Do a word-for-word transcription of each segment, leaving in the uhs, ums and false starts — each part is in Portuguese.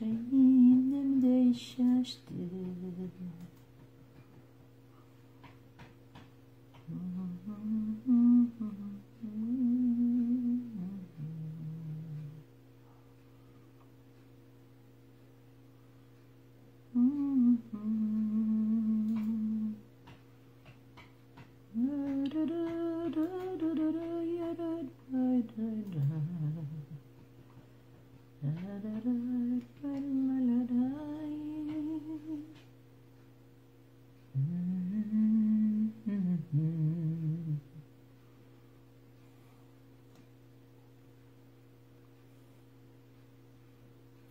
mas ainda me deixaste.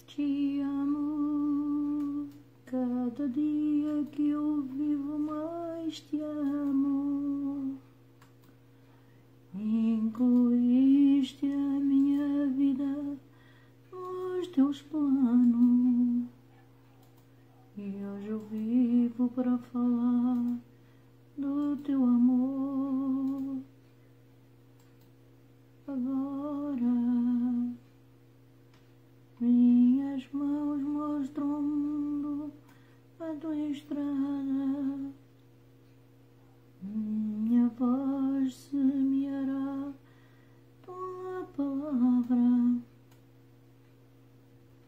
Te amo, cada dia que eu vivo mais te amo, incluíste a minha vida nos teus planos, e hoje eu vivo para falar do teu amor. Agora minhas mãos mostram ao mundo a tua estrada, minha voz semeará tua palavra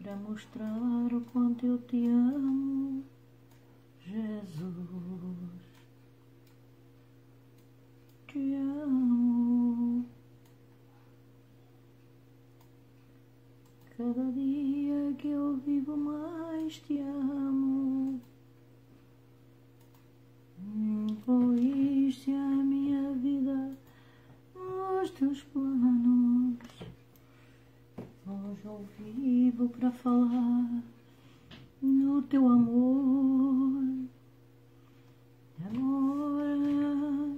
para mostrar o quanto eu te amo, Jesus. Te amo. Cada dia que eu vivo mais te amo, incluíste a minha vida nos teus planos, hoje eu vivo para falar no teu amor. Agora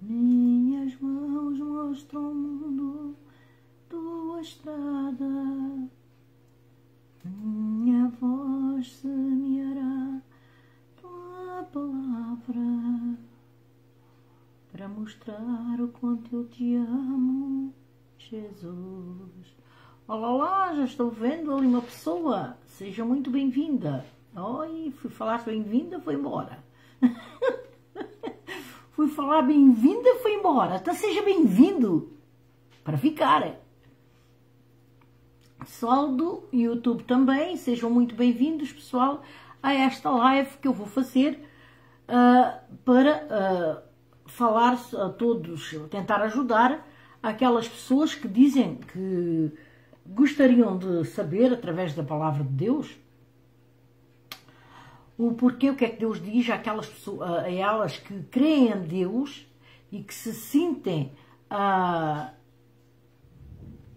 minhas mãos mostram ao mundo tua estrada, minha voz semeará tua palavra para mostrar o quanto eu te amo, Jesus. Olá, olá, já estou vendo ali uma pessoa, seja muito bem-vinda. Oi, fui falar bem-vinda, foi embora. Fui falar bem-vinda, foi embora. Então seja bem-vindo para ficar. Pessoal do YouTube também, sejam muito bem-vindos, pessoal, a esta live que eu vou fazer uh, para uh, falar a todos, tentar ajudar aquelas pessoas que dizem que gostariam de saber, através da palavra de Deus, o porquê, o que é que Deus diz àquelas pessoas, a elas que creem em Deus e que se sentem a... Uh,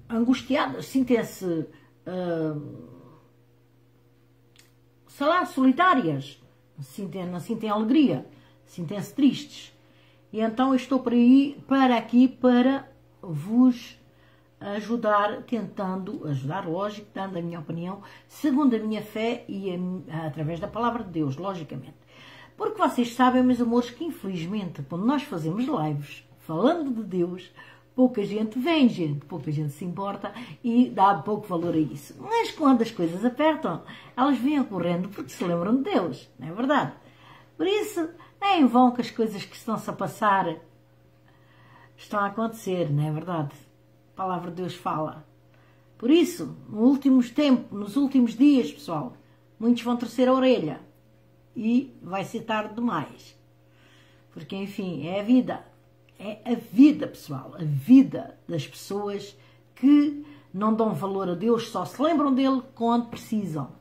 angustiadas, sentem-se, uh, sei lá, solitárias, sentem, não sentem alegria, sentem-se tristes. E então eu estou para, aí, para aqui para vos ajudar, tentando ajudar, lógico, dando a minha opinião, segundo a minha fé e a, através da palavra de Deus, logicamente. Porque vocês sabem, meus amores, que infelizmente, quando nós fazemos lives falando de Deus, pouca gente vem, gente, pouca gente se importa e dá pouco valor a isso. Mas quando as coisas apertam, elas vêm correndo porque se lembram de Deus, não é verdade? Por isso, é em vão que as coisas que estão-se a passar estão a acontecer, não é verdade? A palavra de Deus fala. Por isso, nos últimos tempos, nos últimos dias, pessoal, muitos vão torcer a orelha e vai ser tarde demais. Porque, enfim, é a vida. É a vida, pessoal, a vida das pessoas que não dão valor a Deus, só se lembram dele quando precisam.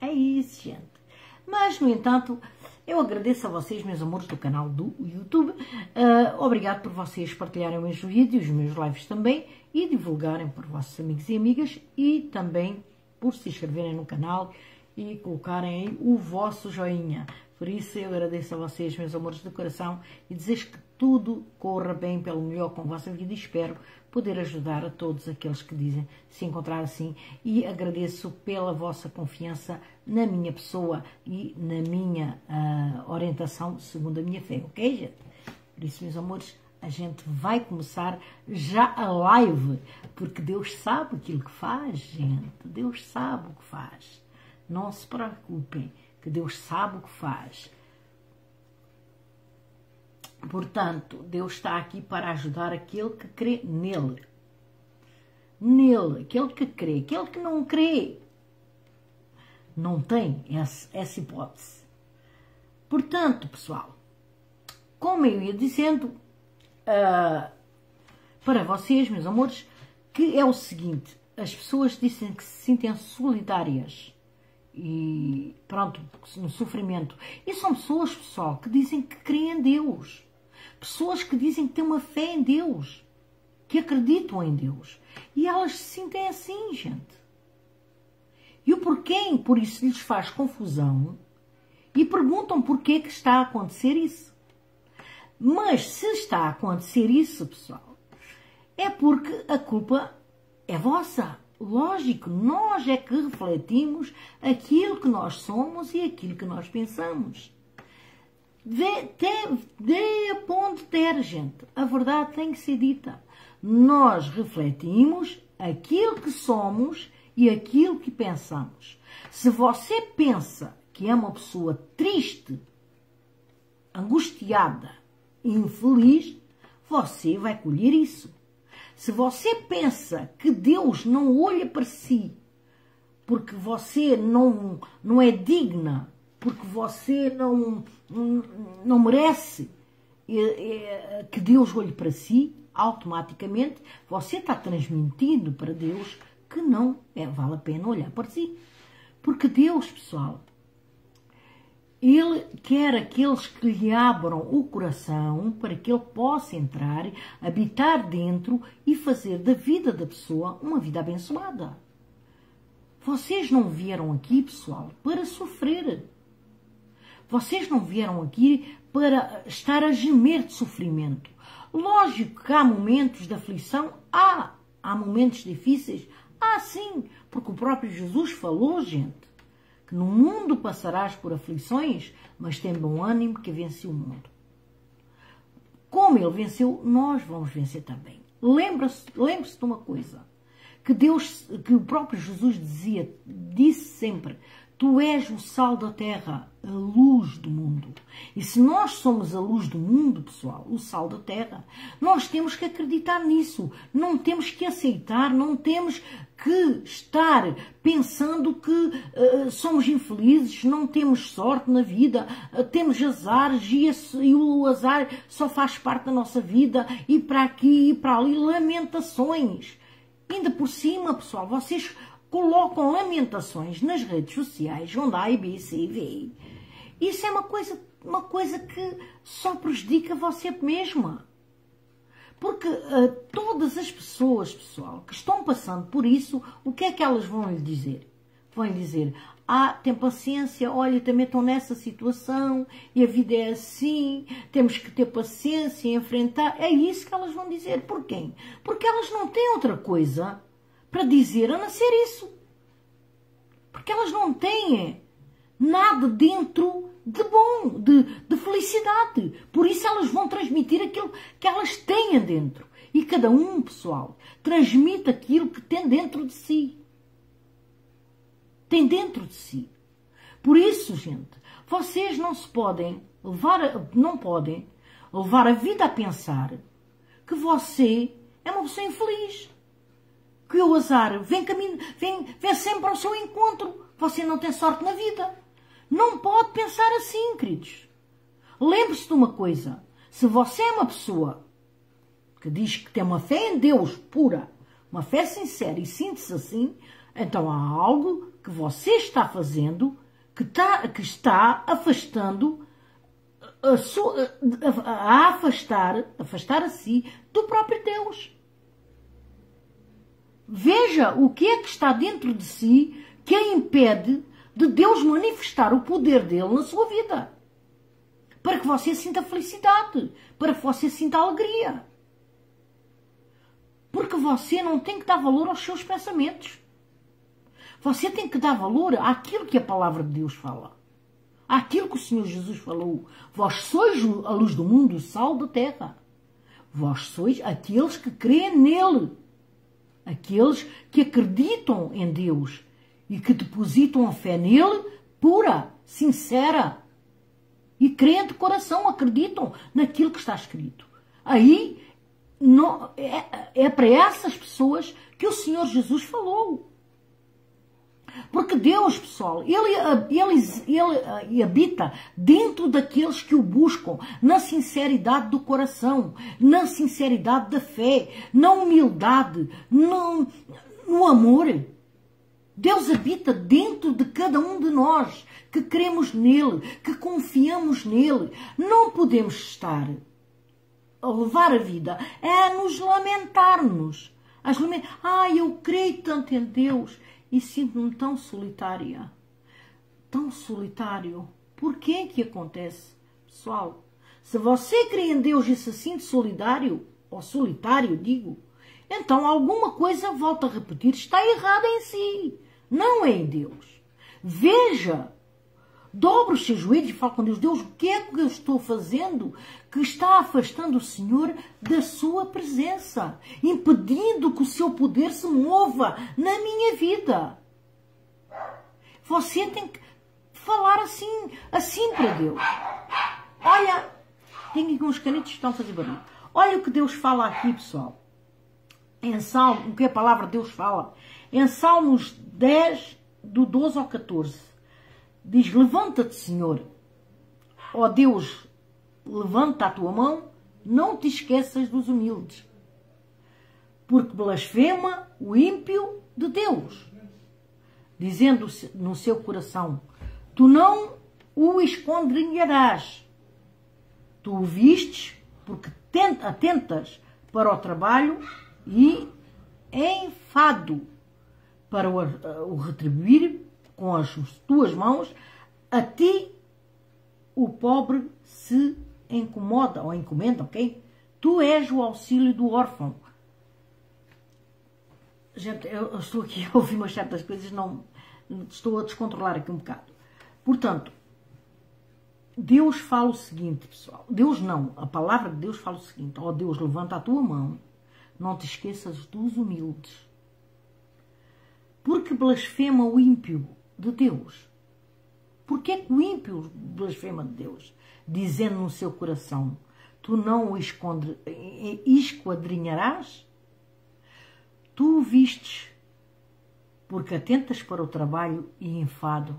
É isso, gente. Mas, no entanto, eu agradeço a vocês, meus amores, do canal do YouTube. Uh, obrigado por vocês partilharem meus vídeos, meus lives também, e divulgarem por vossos amigos e amigas, e também por se inscreverem no canal e colocarem aí o vosso joinha. Por isso, eu agradeço a vocês, meus amores, do coração, e desejo que tudo corra bem pelo melhor com a vossa vida, e espero poder ajudar a todos aqueles que dizem se encontrar assim. E agradeço pela vossa confiança na minha pessoa e na minha uh, orientação segundo a minha fé, ok, gente? Por isso, meus amores, A gente vai começar já a live, porque Deus sabe aquilo que faz, gente. Deus sabe o que faz. Não se preocupem, que Deus sabe o que faz. Portanto, Deus está aqui para ajudar aquele que crê nele. Nele, aquele que crê. Aquele que não crê, não tem essa, essa hipótese. Portanto, pessoal, como eu ia dizendo, Uh, para vocês, meus amores, que é o seguinte: as pessoas dizem que se sentem solidárias e pronto, no sofrimento, e são pessoas, pessoal, que dizem que creem em Deus, pessoas que dizem que têm uma fé em Deus, que acreditam em Deus, e elas se sentem assim, gente. E o porquê, por isso, lhes faz confusão e perguntam porquê que está a acontecer isso. Mas se está a acontecer isso, pessoal, é porque a culpa é vossa. Lógico, nós é que refletimos aquilo que nós somos e aquilo que nós pensamos. Dê a ponto de ter, gente. A verdade tem que ser dita. Nós refletimos aquilo que somos e aquilo que pensamos. Se você pensa que é uma pessoa triste, angustiada, infeliz, você vai colher isso. Se você pensa que Deus não olha para si, porque você não, não é digna, porque você não, não, não merece que Deus olhe para si, automaticamente você está transmitindo para Deus que não é, vale a pena olhar para si. Porque Deus, pessoal, Ele quer aqueles que lhe abram o coração para que ele possa entrar, habitar dentro e fazer da vida da pessoa uma vida abençoada. Vocês não vieram aqui, pessoal, para sofrer. Vocês não vieram aqui para estar a gemer de sofrimento. Lógico que há momentos de aflição, há, há momentos difíceis, há sim, porque o próprio Jesus falou, gente, que no mundo passarás por aflições, mas tem bom ânimo que vence o mundo. Como ele venceu, nós vamos vencer também. Lembra-se, lembre-se de uma coisa, que Deus, que o próprio Jesus dizia, disse sempre: tu és o sal da terra, a luz do mundo. E se nós somos a luz do mundo, pessoal, o sal da terra, nós temos que acreditar nisso. Não temos que aceitar, não temos que estar pensando que uh, somos infelizes, não temos sorte na vida, uh, temos azares e, esse, e o azar só faz parte da nossa vida, e para aqui e para ali, lamentações. Ainda por cima, pessoal, vocês colocam lamentações nas redes sociais, onde há A B C D. Isso é uma coisa, uma coisa que só prejudica você mesma. Porque uh, todas as pessoas, pessoal, que estão passando por isso, o que é que elas vão lhe dizer? Vão lhe dizer: ah, tem paciência, olha, também estão nessa situação, e a vida é assim, temos que ter paciência e enfrentar. É isso que elas vão dizer. Por quem? Porque elas não têm outra coisa para dizer a não ser isso. Porque elas não têm nada dentro de bom, de, de felicidade. Por isso elas vão transmitir aquilo que elas têm dentro. E cada um, pessoal, transmite aquilo que tem dentro de si. Tem dentro de si. Por isso, gente, vocês não se podem levar, a, não podem levar a vida a pensar que você é uma pessoa infeliz, que o azar vem, caminho, vem, vem sempre ao seu encontro. Você não tem sorte na vida. Não pode pensar assim, queridos. Lembre-se de uma coisa. Se você é uma pessoa que diz que tem uma fé em Deus pura, uma fé sincera, e sente-se assim, então há algo que você está fazendo que está, que está afastando, a, sua, a, a afastar, afastar a si do próprio Deus. Veja o que é que está dentro de si que a impede de Deus manifestar o poder dele na sua vida. Para que você sinta felicidade, para que você sinta alegria. Porque você não tem que dar valor aos seus pensamentos. Você tem que dar valor àquilo que a palavra de Deus fala. Àquilo que o Senhor Jesus falou. Vós sois a luz do mundo, o sal da terra. Vós sois aqueles que creem nele, aqueles que acreditam em Deus e que depositam a fé nele pura, sincera. E creem de coração, acreditam naquilo que está escrito. Aí não, é, é para essas pessoas que o Senhor Jesus falou. Porque Deus, pessoal, ele, ele, ele habita dentro daqueles que o buscam, na sinceridade do coração, na sinceridade da fé, na humildade, no, no amor. Deus habita dentro de cada um de nós, que cremos nele, que confiamos nele. Não podemos estar a levar a vida a nos lamentarmos. As lament... Ah, eu creio tanto em Deus e sinto-me tão solitária, tão solitário. Porquê que acontece, pessoal? Se você crê em Deus e se sente solidário, ou solitário, digo, então alguma coisa, volta a repetir, está errada em si, não é em Deus. Veja, dobre os seus joelhos e fala com Deus: Deus, o que é que eu estou fazendo que está afastando o Senhor da sua presença, impedindo que o seu poder se mova na minha vida? Você tem que falar assim, assim para Deus. Olha, tem aqui uns canetos que estão a fazer barulho. Olha o que Deus fala aqui, pessoal. Em Salmo, o que a palavra de Deus fala? Em Salmos dez, do doze ao catorze. Diz: levanta-te, Senhor, ó Deus, levanta a tua mão, não te esqueças dos humildes, porque blasfema o ímpio de Deus, dizendo no seu coração: tu não o escondrinharás, tu o vistes, porque atentas para o trabalho e enfado para o retribuir com as tuas mãos, a ti o pobre se incomoda, ou encomenda, ok? Tu és o auxílio do órfão. Gente, eu estou aqui a ouvir umas certas coisas, não, estou a descontrolar aqui um bocado. Portanto, Deus fala o seguinte, pessoal. Deus não, a palavra de Deus fala o seguinte: ó Deus, levanta a tua mão, não te esqueças dos humildes, porque blasfema o ímpio de Deus. Porque é que o ímpio blasfema de Deus? Dizendo no seu coração: tu não o esconde, esquadrinharás? Tu o vistes, porque atentas para o trabalho e enfado,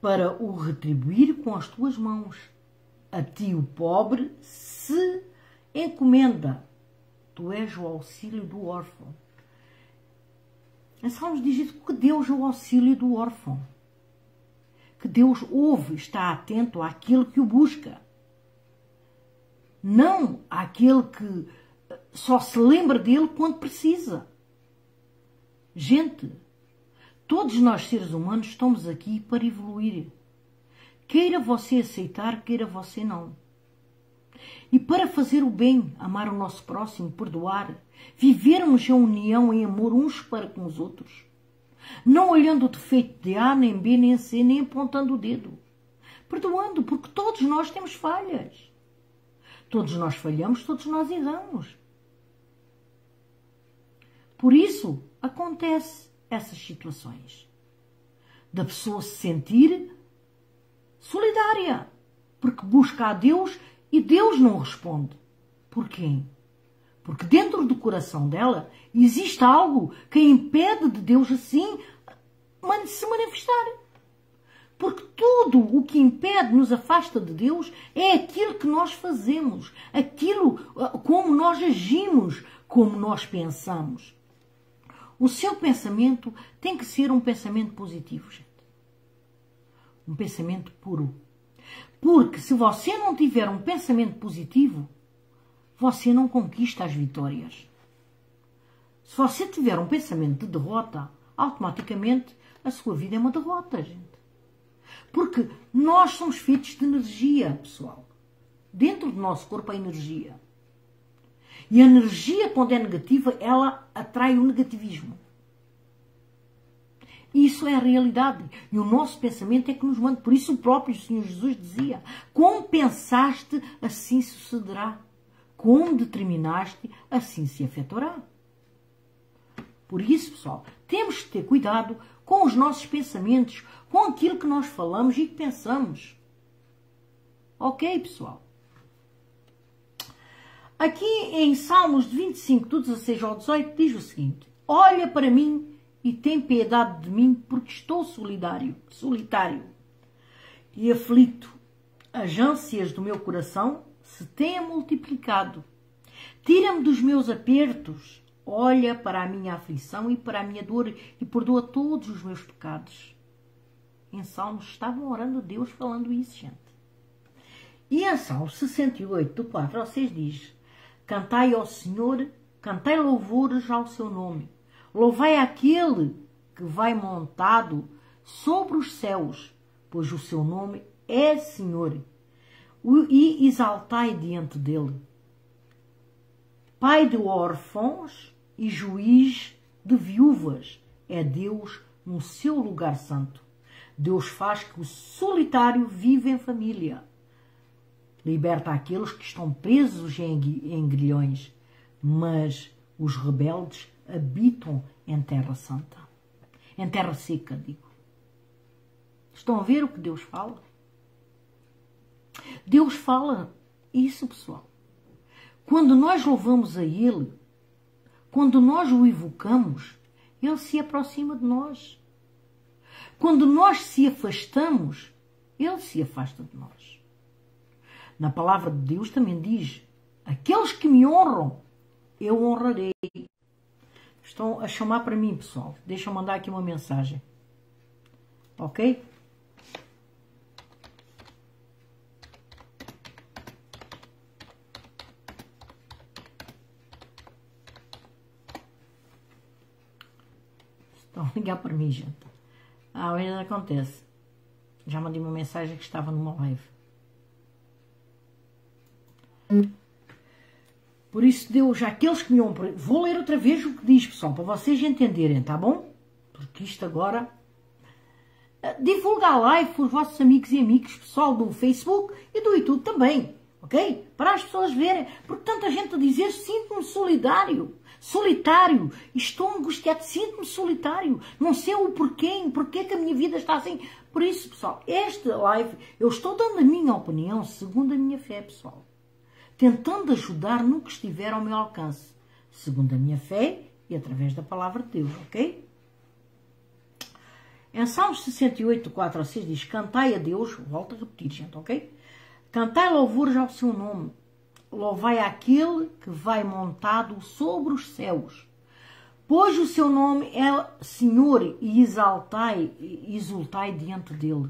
para o retribuir com as tuas mãos. A ti o pobre se encomenda, tu és o auxílio do órfão. Em Salmos diz isso, que Deus é o auxílio do órfão, que Deus ouve, está atento àquele que o busca, não àquele que só se lembra dele quando precisa. Gente, todos nós seres humanos estamos aqui para evoluir, queira você aceitar, queira você não. E para fazer o bem, amar o nosso próximo, perdoar, vivermos em união, em amor uns para com os outros, não olhando o defeito de A, nem B, nem C, nem apontando o dedo, perdoando, porque todos nós temos falhas, todos nós falhamos, todos nós erramos. Por isso acontece essas situações da pessoa se sentir solidária, porque busca a Deus e Deus não responde. Porquê? Porque dentro do coração dela existe algo que a impede de Deus assim se manifestar. Porque tudo o que impede, nos afasta de Deus, é aquilo que nós fazemos, aquilo como nós agimos, como nós pensamos. O seu pensamento tem que ser um pensamento positivo, gente. Um pensamento puro. Porque se você não tiver um pensamento positivo, você não conquista as vitórias. Se você tiver um pensamento de derrota, automaticamente a sua vida é uma derrota, gente. Porque nós somos feitos de energia, pessoal. Dentro do nosso corpo há energia. E a energia, quando é negativa, ela atrai o negativismo. Isso é a realidade. E o nosso pensamento é que nos manda. Por isso o próprio Senhor Jesus dizia: como pensaste, assim sucederá. Como determinaste, assim se efetuará. Por isso, pessoal, temos que ter cuidado com os nossos pensamentos, com aquilo que nós falamos e que pensamos. Ok, pessoal? Aqui em Salmos vinte e cinco, do dezasseis ao dezoito, diz o seguinte: olha para mim e tem piedade de mim, porque estou solidário, solitário e aflito. As ânsias do meu coração se têm multiplicado. Tira-me dos meus apertos, olha para a minha aflição e para a minha dor e perdoa todos os meus pecados. Em Salmos estavam orando a Deus, falando isso, gente. E em Salmos sessenta e oito, do quatro ao seis, diz: cantai ao Senhor, cantai louvores ao seu nome. Louvai aquele que vai montado sobre os céus, pois o seu nome é Senhor, e exaltai diante dele. Pai de órfãos e juiz de viúvas é Deus no seu lugar santo. Deus faz que o solitário viva em família. Liberta aqueles que estão presos em grilhões, mas os rebeldes habitam em terra santa, em terra seca, digo. Estão a ver o que Deus fala? Deus fala isso, pessoal. Quando nós louvamos a Ele, quando nós o invocamos, Ele se aproxima de nós. Quando nós se afastamos, Ele se afasta de nós. Na palavra de Deus também diz: aqueles que me honram, eu honrarei. Estão a chamar para mim, pessoal. Deixa eu mandar aqui uma mensagem. Ok? Estão a ligar para mim, gente. Ah, ainda acontece. Já mandei uma mensagem que estava numa live. Por isso, Deus, aqueles que me honram... Vou ler outra vez o que diz, pessoal, para vocês entenderem, tá bom? Porque isto agora... Divulga a live para os vossos amigos e amigas, pessoal, do Facebook e do YouTube também, ok? Para as pessoas verem. Porque tanta gente a dizer: sinto-me solidário. Solitário, estou angustiado, sinto-me solitário, não sei o porquê, porquê que a minha vida está assim. Por isso, pessoal, esta live, eu estou dando a minha opinião segundo a minha fé, pessoal. Tentando ajudar no que estiver ao meu alcance, segundo a minha fé e através da palavra de Deus, ok? Em Salmos sessenta e oito, quatro a seis, diz: cantai a Deus, volto a repetir, gente, ok? Cantai louvores ao seu nome. Louvai aquele que vai montado sobre os céus, pois o seu nome é Senhor, e exaltai e exultai diante dele.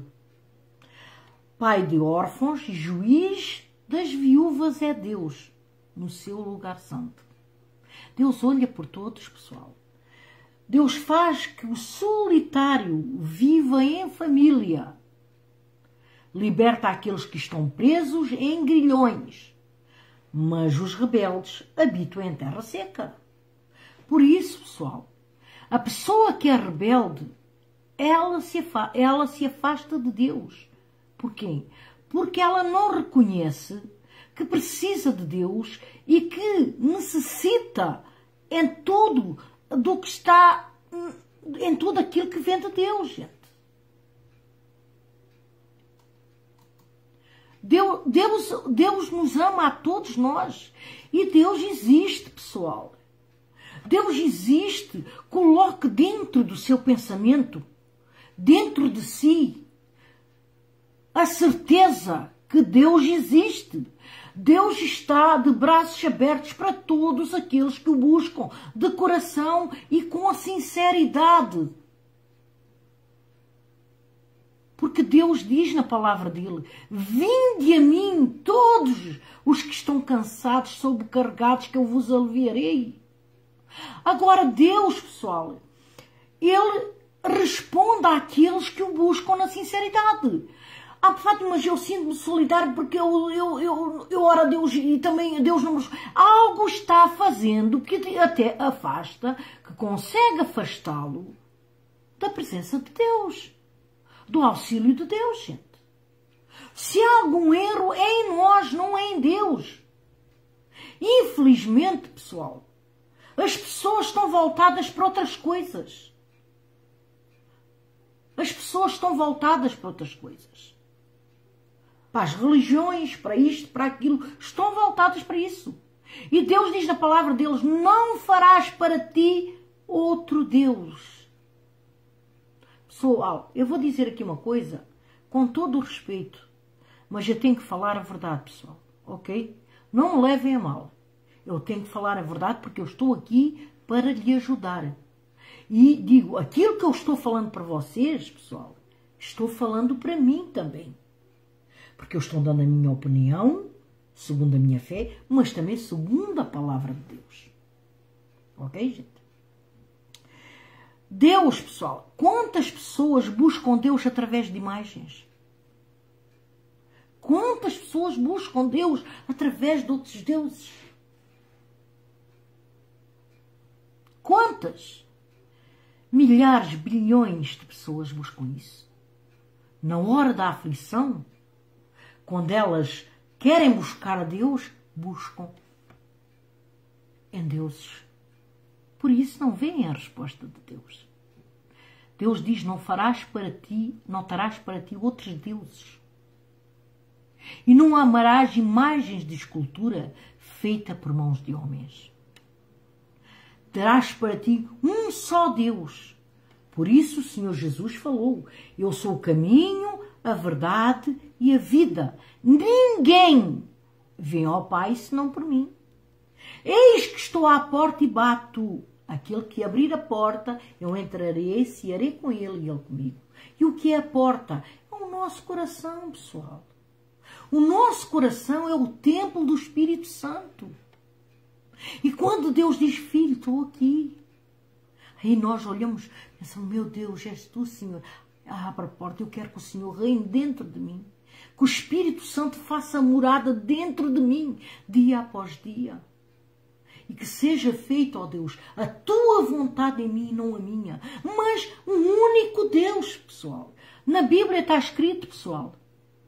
Pai de órfãos e juiz das viúvas é Deus no seu lugar santo. Deus olha por todos, pessoal. Deus faz que o solitário viva em família. Liberta aqueles que estão presos em grilhões, mas os rebeldes habitam em terra seca. Por isso, pessoal, a pessoa que é rebelde, ela se afasta, ela se afasta de Deus. Porquê? Porque ela não reconhece que precisa de Deus e que necessita em tudo do que está, em tudo aquilo que vem de Deus, gente. Deus, Deus, Deus nos ama a todos nós. E Deus existe, pessoal. Deus existe. Coloque dentro do seu pensamento, dentro de si, a certeza que Deus existe. Deus está de braços abertos para todos aqueles que o buscam, de coração e com a sinceridade. Porque Deus diz na palavra dele: vinde a mim todos os que estão cansados, sobrecarregados, que eu vos aliviarei. Agora Deus, pessoal, Ele responde àqueles que o buscam na sinceridade. Ah, Fátima, mas eu sinto-me solidário porque eu, eu, eu, eu oro a Deus e também a Deus não me... Algo está fazendo que até afasta, que consegue afastá-lo da presença de Deus, do auxílio de Deus, gente. Se há algum erro, é em nós, não é em Deus. Infelizmente, pessoal, as pessoas estão voltadas para outras coisas. As pessoas estão voltadas para outras coisas. Para as religiões, para isto, para aquilo, estão voltadas para isso. E Deus diz na palavra deles, não farás para ti outro Deus. Pessoal, eu vou dizer aqui uma coisa, com todo o respeito, mas eu tenho que falar a verdade, pessoal, ok? Não me levem a mal. Eu tenho que falar a verdade porque eu estou aqui para lhe ajudar. E digo, aquilo que eu estou falando para vocês, pessoal, estou falando para mim também. Porque eu estou dando a minha opinião, segundo a minha fé, mas também segundo a palavra de Deus. Ok, gente? Deus, pessoal, quantas pessoas buscam Deus através de imagens? Quantas pessoas buscam Deus através de outros deuses? Quantas? Milhares, bilhões de pessoas buscam isso. Na hora da aflição, quando elas querem buscar a Deus, buscam em deuses. Por isso não vem a resposta de Deus. Deus diz, não farás para ti, não terás para ti outros deuses. E não amarás imagens de escultura feita por mãos de homens. Terás para ti um só Deus. Por isso o Senhor Jesus falou, eu sou o caminho, a verdade e a vida. Ninguém vem ao Pai senão por mim. Eis que estou à porta e bato. Aquele que abrir a porta, eu entrarei e cearei com ele e ele comigo. E o que é a porta? É o nosso coração, pessoal. O nosso coração é o templo do Espírito Santo. E quando Deus diz, filho, estou aqui. Aí nós olhamos, pensamos, meu Deus, és tu, Senhor. Abra a porta, eu quero que o Senhor reine dentro de mim. Que o Espírito Santo faça morada dentro de mim, dia após dia. E que seja feito, ó Deus, a tua vontade em mim, não a minha. Mas um único Deus, pessoal. Na Bíblia está escrito, pessoal,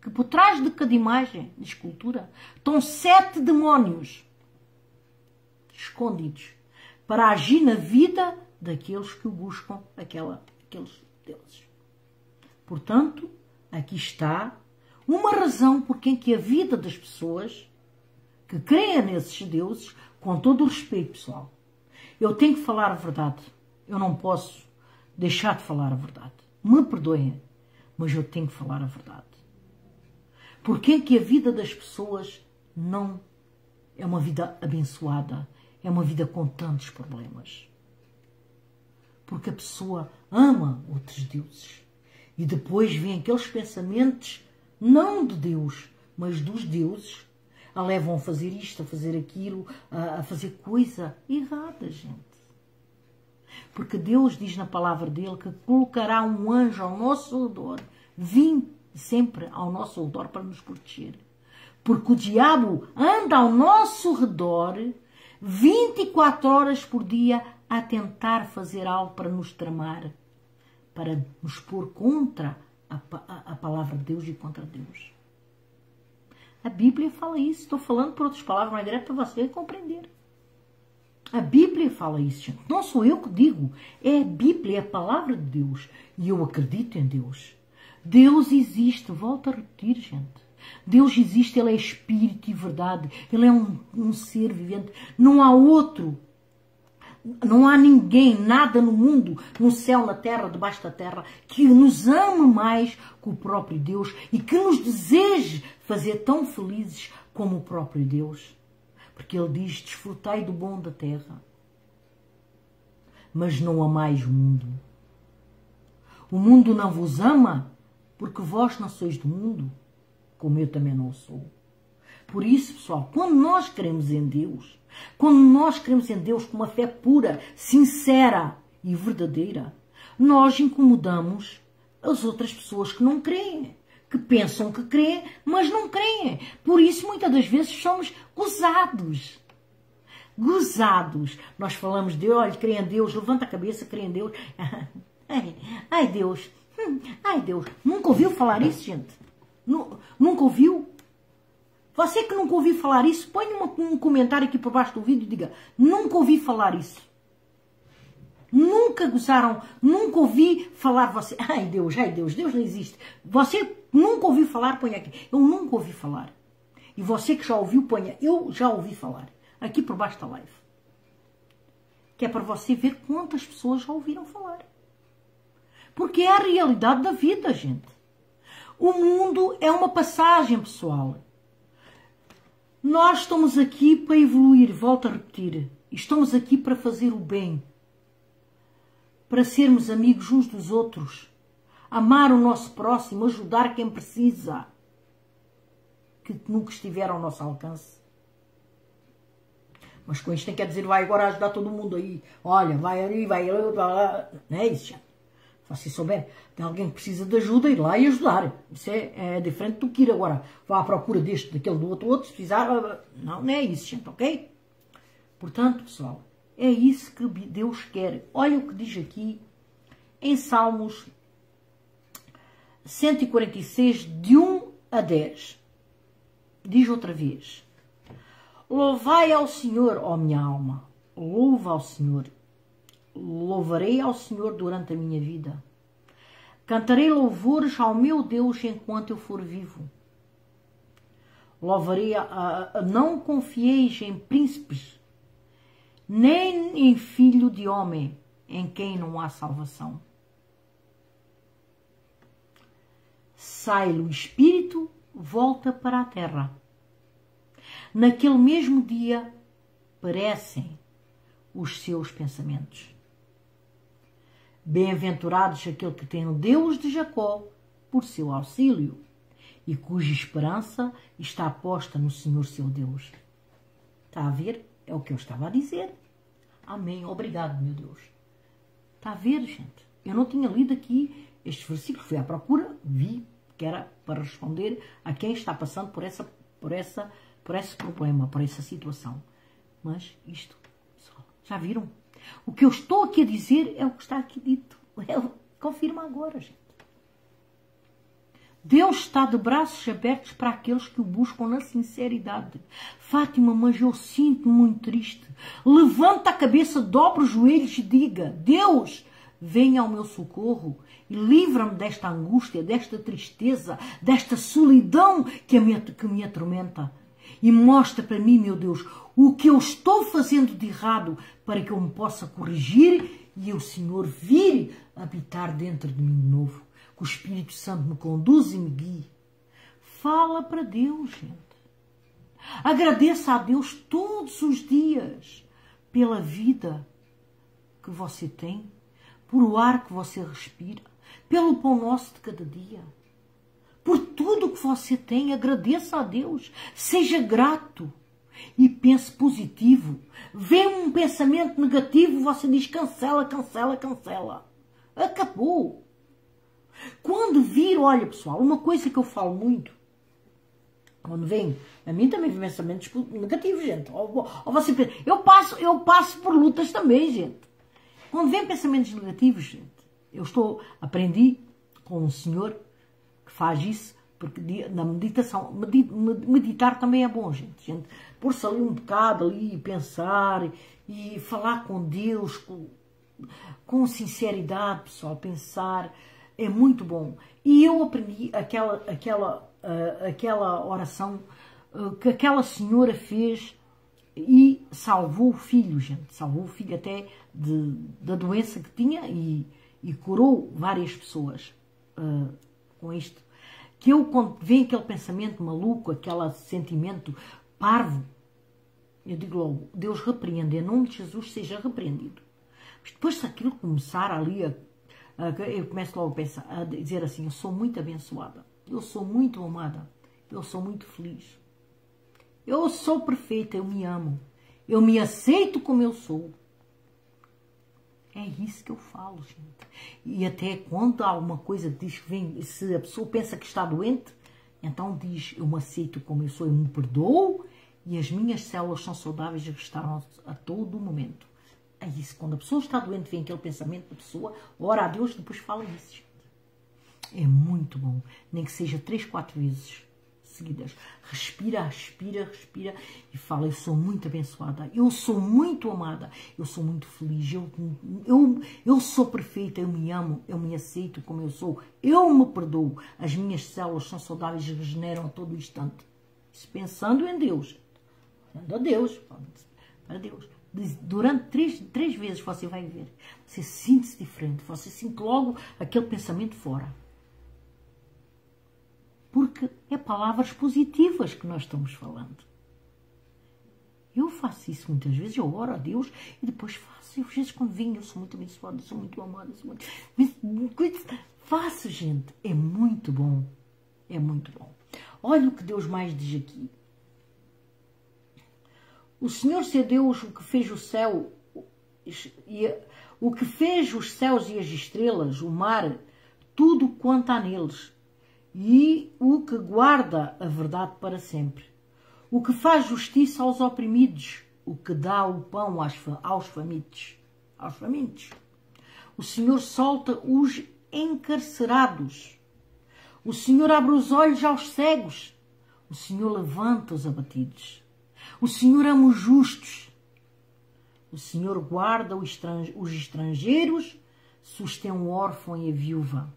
que por trás de cada imagem de escultura estão sete demónios escondidos para agir na vida daqueles que o buscam, aquela, aqueles deuses. Portanto, aqui está uma razão por quem que a vida das pessoas que creem nesses deuses, com todo o respeito, pessoal, eu tenho que falar a verdade. Eu não posso deixar de falar a verdade. Me perdoem, mas eu tenho que falar a verdade. Por quem que a vida das pessoas não é uma vida abençoada, é uma vida com tantos problemas? Porque a pessoa ama outros deuses. E depois vêm aqueles pensamentos, não de Deus, mas dos deuses, a levam a fazer isto, a fazer aquilo, a fazer coisa errada, gente. Porque Deus diz na palavra dele que colocará um anjo ao nosso redor, vim sempre ao nosso redor para nos proteger. Porque o diabo anda ao nosso redor vinte e quatro horas por dia a tentar fazer algo para nos tramar, para nos pôr contra a, a, a palavra de Deus e contra Deus. A Bíblia fala isso. Estou falando por outras palavras, mas é direto para você compreender. A Bíblia fala isso, gente. Não sou eu que digo. É a Bíblia, é a palavra de Deus. E eu acredito em Deus. Deus existe. Volto a repetir, gente. Deus existe. Ele é espírito e verdade. Ele é um, um ser vivente. Não há outro. Não há ninguém, nada no mundo, no céu, na terra, debaixo da terra, que nos ame mais que o próprio Deus e que nos deseje fazer tão felizes como o próprio Deus. Porque ele diz, desfrutai do bom da terra, mas não amais o mundo. O mundo não vos ama, porque vós não sois do mundo, como eu também não sou. Por isso, pessoal, quando nós cremos em Deus, quando nós cremos em Deus com uma fé pura, sincera e verdadeira, nós incomodamos as outras pessoas que não creem, que pensam que creem, mas não creem. Por isso, muitas das vezes, somos gozados. Gozados. Nós falamos de, olha, creia em Deus, levanta a cabeça, creia em Deus. Ai, Deus. Ai, Deus. Nunca ouviu falar isso, gente? Nunca ouviu? Você que nunca ouviu falar isso, põe um comentário aqui por baixo do vídeo e diga: nunca ouvi falar isso. Nunca gozaram, nunca ouvi falar você. Ai, Deus, ai, Deus, Deus não existe. Você nunca ouviu falar, põe aqui. Eu nunca ouvi falar. E você que já ouviu, ponha: eu já ouvi falar. Aqui por baixo da live. Que é para você ver quantas pessoas já ouviram falar. Porque é a realidade da vida, gente. O mundo é uma passagem, pessoal. Nós estamos aqui para evoluir, volto a repetir. Estamos aqui para fazer o bem. Para sermos amigos uns dos outros. Amar o nosso próximo, ajudar quem precisa. Que nunca estiver ao nosso alcance. Mas com isto não quer dizer vai agora ajudar todo mundo aí. Olha, vai ali, vai ali, vai lá. Não é isso, já. Se você souber de alguém que precisa de ajuda, ir lá e ajudar. Isso é, é diferente do que ir agora. Vá à procura deste, daquele, do outro, outro, se precisar. Não, não é isso, gente, ok? Portanto, pessoal, é isso que Deus quer. Olha o que diz aqui em Salmos cento e quarenta e seis, de um a dez. Diz outra vez: louvai ao Senhor, ó minha alma, louva ao Senhor. Louvarei ao Senhor durante a minha vida. Cantarei louvores ao meu Deus enquanto eu for vivo. Louvarei a, a, a, não confieis em príncipes, nem em filho de homem, em quem não há salvação. Sai-lhe o espírito, volta para a terra. Naquele mesmo dia perecem os seus pensamentos. Bem-aventurados aquele que tem o Deus de Jacó por seu auxílio e cuja esperança está posta no Senhor seu Deus. Está a ver? É o que eu estava a dizer. Amém. Obrigado, meu Deus. Está a ver, gente? Eu não tinha lido aqui este versículo. Fui à procura, vi que era para responder a quem está passando por, essa, por, essa, por esse problema, por essa situação. Mas isto, já viram? O que eu estou aqui a dizer é o que está aqui dito. Eu confirmo agora, gente. Deus está de braços abertos para aqueles que o buscam na sinceridade. Fátima, mas eu sinto-me muito triste. Levanta a cabeça, dobra os joelhos e diga: Deus, venha ao meu socorro e livra-me desta angústia, desta tristeza, desta solidão que me atormenta. E mostra para mim, meu Deus, o que eu estou fazendo de errado para que eu me possa corrigir e o Senhor vire habitar dentro de mim de novo. Que o Espírito Santo me conduza e me guie. Fala para Deus, gente. Agradeça a Deus todos os dias pela vida que você tem, por o ar que você respira, pelo pão nosso de cada dia. Por tudo que você tem, agradeça a Deus. Seja grato e pense positivo. Vê um pensamento negativo, você diz: cancela, cancela, cancela. Acabou. Quando vir, olha, pessoal, uma coisa que eu falo muito, quando vem, a mim também vem pensamentos negativos, gente. Ou, ou você pensa, eu passo, eu passo por lutas também, gente. Quando vem pensamentos negativos, gente, eu estou, aprendi com um senhor que faz isso, porque na meditação, meditar também é bom, gente. gente Pôr-se ali um bocado, ali, pensar e falar com Deus, com, com sinceridade, pessoal, pensar, é muito bom. E eu aprendi aquela, aquela, uh, aquela oração uh, que aquela senhora fez e salvou o filho, gente. Salvou o filho até de, da doença que tinha e, e curou várias pessoas. Uh, com isto, que eu, quando vem aquele pensamento maluco, aquele sentimento parvo, eu digo logo: Deus repreende, em nome de Jesus seja repreendido. Mas depois, se aquilo começar ali, a, a, eu começo logo a, pensar, a dizer assim: eu sou muito abençoada, eu sou muito amada, eu sou muito feliz, eu sou perfeita, eu me amo, eu me aceito como eu sou. É isso que eu falo, gente. E até quando há alguma coisa que diz que vem, se a pessoa pensa que está doente, então diz: eu me aceito como eu sou, eu me perdoo e as minhas células são saudáveis e restaram a todo momento. É isso, quando a pessoa está doente, vem aquele pensamento da pessoa, ora a Deus, depois fala isso, gente. É muito bom, nem que seja três, quatro vezes seguidas. Respira, respira, respira e fala, eu sou muito abençoada, eu sou muito amada, eu sou muito feliz, eu, eu, eu sou perfeita, eu me amo, eu me aceito como eu sou, eu me perdoo, as minhas células são saudáveis e regeneram a todo instante. Isso pensando em Deus, falando a Deus, falando a Deus. Durante três, três vezes você vai ver, você sente-se diferente, você sente logo aquele pensamento fora. Porque é palavras positivas que nós estamos falando. Eu faço isso muitas vezes, eu oro a Deus e depois faço. Eu, às vezes, quando vim, eu sou muito abençoada, eu sou muito amada, eu sou muito... Faço, gente, é muito bom, é muito bom. Olha o que Deus mais diz aqui. O Senhor seu Deus, o que fez o céu, e o que fez os céus e as estrelas, o mar, tudo quanto há neles, e o que guarda a verdade para sempre, o que faz justiça aos oprimidos, o que dá o pão aos, aos famintos, aos famintos. O Senhor solta os encarcerados, o Senhor abre os olhos aos cegos, o Senhor levanta os abatidos, o Senhor ama os justos, o Senhor guarda os estrangeiros, sustém o órfão e a viúva,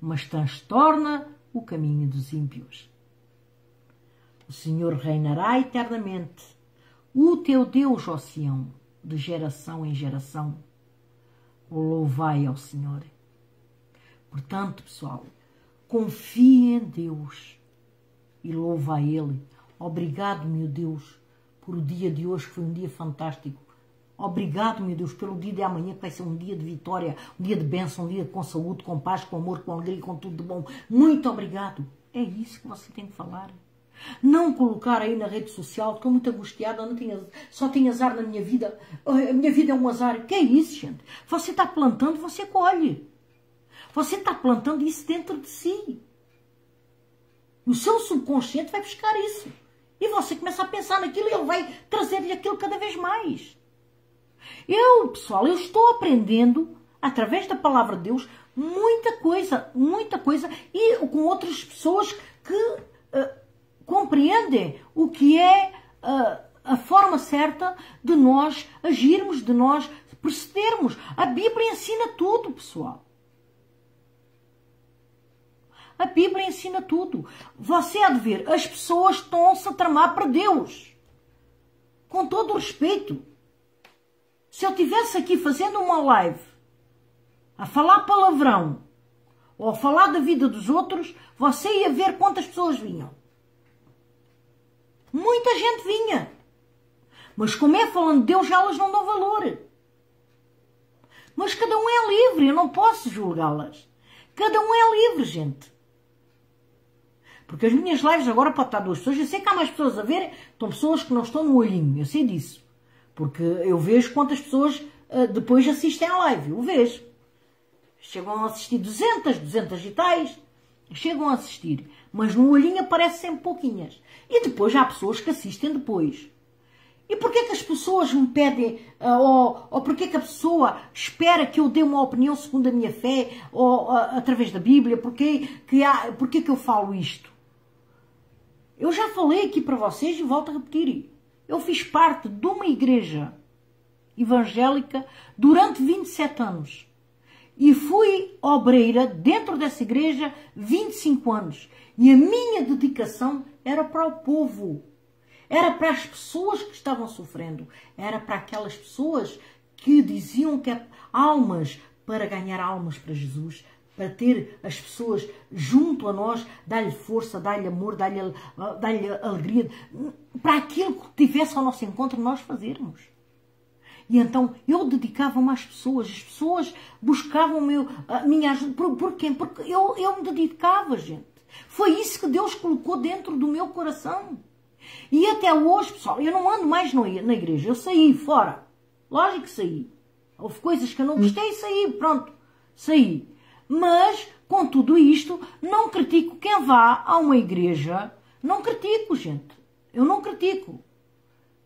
mas transtorna o caminho dos ímpios. O Senhor reinará eternamente, o teu Deus, ó Sião, de geração em geração. Louvai ao Senhor. Portanto, pessoal, confie em Deus e louva a Ele. Obrigado, meu Deus, por o dia de hoje, que foi um dia fantástico. Obrigado, meu Deus, pelo dia de amanhã, que vai ser um dia de vitória, um dia de bênção, um dia com saúde, com paz, com amor, com alegria, com tudo de bom. Muito obrigado. É isso que você tem que falar. Não colocar aí na rede social, estou muito angustiada, não tenho, só tenho azar na minha vida. A minha vida é um azar. Que é isso, gente? Você está plantando, você colhe. Você está plantando isso dentro de si. O seu subconsciente vai buscar isso. E você começa a pensar naquilo e ele vai trazer-lhe aquilo cada vez mais. Eu, pessoal, eu estou aprendendo, através da palavra de Deus, muita coisa, muita coisa, e com outras pessoas que uh, compreendem o que é uh, a forma certa de nós agirmos, de nós procedermos. A Bíblia ensina tudo, pessoal. A Bíblia ensina tudo. Você há de ver, as pessoas estão-se a tramar para Deus. Com todo o respeito. Se eu estivesse aqui fazendo uma live a falar palavrão ou a falar da vida dos outros, você ia ver quantas pessoas vinham. Muita gente vinha. Mas como é falando de Deus, elas não dão valor. Mas cada um é livre, eu não posso julgá-las. Cada um é livre, gente. Porque as minhas lives agora podem estar duas pessoas. Eu sei que há mais pessoas a ver, estão pessoas que não estão no olhinho, eu sei disso. Porque eu vejo quantas pessoas uh, depois assistem à live. Eu vejo. Chegam a assistir duzentas, duzentas e tais. Chegam a assistir. Mas no olhinho aparecem sempre pouquinhas. E depois há pessoas que assistem depois. E porquê que as pessoas me pedem? Uh, ou ou porquê que a pessoa espera que eu dê uma opinião segundo a minha fé? Ou uh, através da Bíblia? Porquê que, há, porquê que eu falo isto? Eu já falei aqui para vocês e volto a repetir. Eu fiz parte de uma igreja evangélica durante vinte e sete anos. E fui obreira dentro dessa igreja vinte e cinco anos. E a minha dedicação era para o povo. Era para as pessoas que estavam sofrendo. Era para aquelas pessoas que diziam que é almas, para ganhar almas para Jesus. Para ter as pessoas junto a nós, dar-lhe força, dar-lhe amor, dar-lhe dar-lhe alegria, para aquilo que tivesse ao nosso encontro nós fazermos. E então eu dedicava-me às pessoas, as pessoas buscavam meu, a minha ajuda. Por, por quem? Porque eu, eu me dedicava, gente. Foi isso que Deus colocou dentro do meu coração. E até hoje, pessoal, eu não ando mais no, na igreja, eu saí fora. Lógico que saí. Houve coisas que eu não gostei e saí, pronto, saí. Mas, com tudo isto, não critico quem vá a uma igreja. Não critico, gente. Eu não critico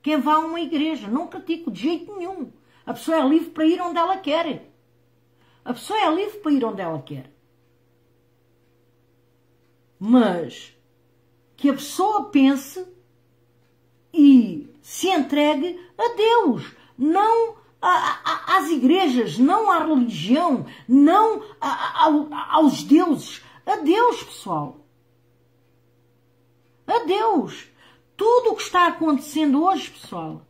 quem vá a uma igreja. Não critico de jeito nenhum. A pessoa é livre para ir onde ela quer. A pessoa é livre para ir onde ela quer. Mas que a pessoa pense e se entregue a Deus, não a, a, às igrejas, não à religião, não a, a, aos deuses. A Deus, pessoal. A Deus. Tudo o que está acontecendo hoje, pessoal,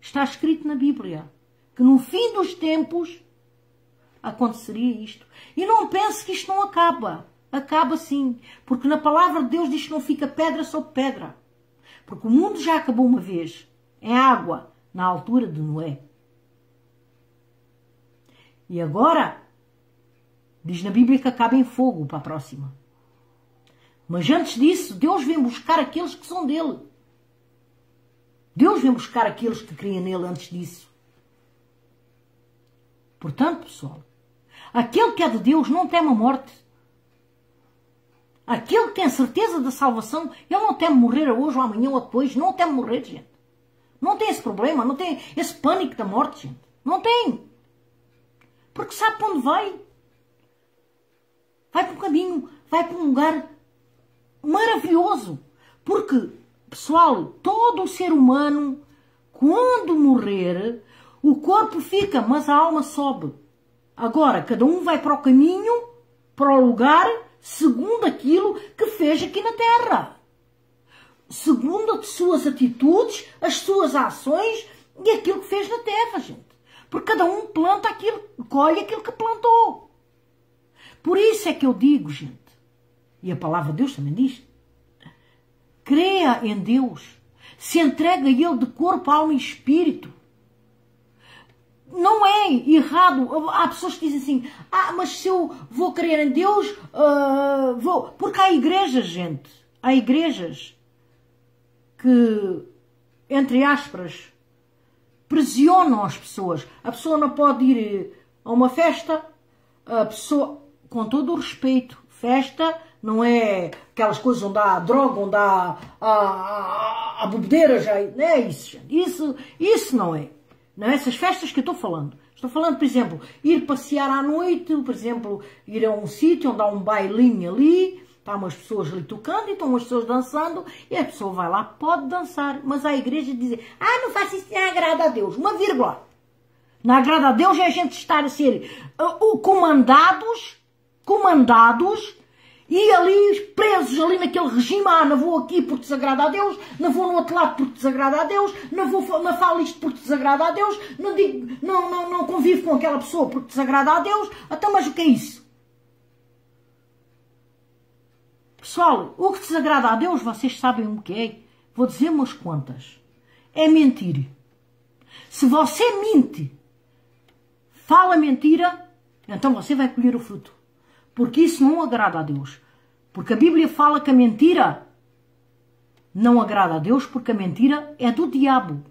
está escrito na Bíblia. Que no fim dos tempos aconteceria isto. E não pense que isto não acaba. Acaba sim. Porque na palavra de Deus diz que não fica pedra sobre pedra. Porque o mundo já acabou uma vez. Em água. Na altura de Noé. E agora, diz na Bíblia que acaba em fogo para a próxima. Mas antes disso, Deus vem buscar aqueles que são dele. Deus vem buscar aqueles que creem nele antes disso. Portanto, pessoal, aquele que é de Deus não teme a morte. Aquele que tem certeza da salvação, ele não teme morrer hoje ou amanhã ou depois. Não teme morrer, gente. Não tem esse problema, não tem esse pânico da morte, gente. Não tem. Porque sabe para onde vai. Vai para um caminho, vai para um lugar maravilhoso. Porque, pessoal, todo o ser humano, quando morrer, o corpo fica, mas a alma sobe. Agora, cada um vai para o caminho, para o lugar, segundo aquilo que fez aqui na Terra. Segundo as suas atitudes, as suas ações e aquilo que fez na Terra, gente. Porque cada um planta aquilo, colhe aquilo que plantou. Por isso é que eu digo, gente, e a palavra de Deus também diz, creia em Deus, se entrega a Ele de corpo, alma e espírito. Não é errado, há pessoas que dizem assim, ah, mas se eu vou crer em Deus, uh, vou. Porque há igrejas, gente, há igrejas que, entre aspas, pressionam as pessoas. A pessoa não pode ir a uma festa, a pessoa, com todo o respeito, festa não é aquelas coisas onde há droga, onde há a, a, a bebedeira, já, não é isso, gente. Isso, isso não é. Não é essas festas que eu estou falando. Estou falando, por exemplo, ir passear à noite, por exemplo, ir a um sítio onde há um bailinho ali, estão umas pessoas ali tocando e estão umas pessoas dançando, e a pessoa vai lá, pode dançar, mas a igreja diz, ah, não faça isso, não agrada a Deus, uma vírgula. Não agrada a Deus é a gente estar a ser uh, comandados, comandados, e ali presos ali naquele regime, ah, não vou aqui porque desagrada a Deus, não vou no outro lado porque desagrada a Deus, não, vou, não falo isto porque desagrada a Deus, não, digo, não, não, não convivo com aquela pessoa porque desagrada a Deus, então mas o que é isso? Pessoal, o que desagrada a Deus, vocês sabem o que é, vou dizer umas quantas, é mentir. Se você mente, fala mentira, então você vai colher o fruto. Porque isso não agrada a Deus. Porque a Bíblia fala que a mentira não agrada a Deus, porque a mentira é do diabo.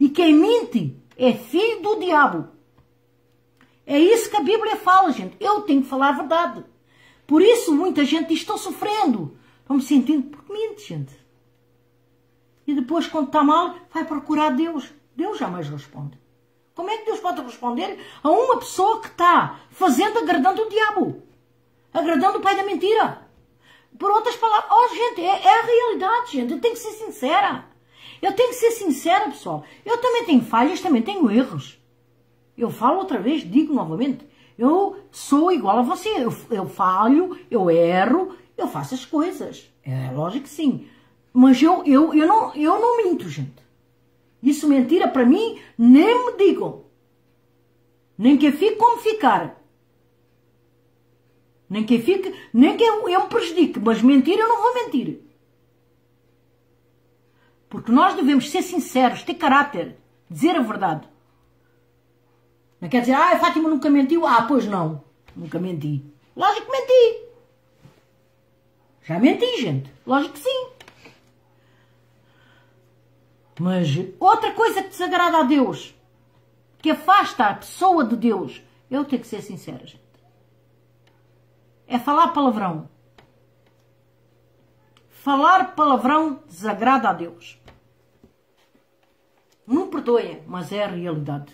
E quem mente é filho do diabo. É isso que a Bíblia fala, gente. Eu tenho que falar a verdade. Por isso muita gente diz, estou sofrendo. Não me sentindo, porque mente, gente. E depois, quando está mal, vai procurar Deus. Deus jamais responde. Como é que Deus pode responder a uma pessoa que está fazendo, agradando o diabo? Agradando o pai da mentira? Por outras palavras, oh gente, é, é a realidade, gente. Eu tenho que ser sincera. Eu tenho que ser sincera, pessoal. Eu também tenho falhas, também tenho erros. Eu falo outra vez, digo novamente. Eu sou igual a você. Eu, eu falho, eu erro, eu faço as coisas. É lógico que sim. Mas eu, eu, eu, não, eu não minto, gente. Isso mentira para mim, nem me digam. Nem que eu fique como ficar. Nem que eu fique, nem que eu, eu me prejudique. Mas mentir, eu não vou mentir. Porque nós devemos ser sinceros, ter caráter, dizer a verdade. Não quer dizer, ah, a Fátima nunca mentiu. Ah, pois não, nunca menti. Lógico que menti. Já menti, gente. Lógico que sim. Mas outra coisa que desagrada a Deus, que afasta a pessoa de Deus, eu tenho que ser sincera, gente. É falar palavrão. Falar palavrão desagrada a Deus. Não perdoem, mas é a realidade.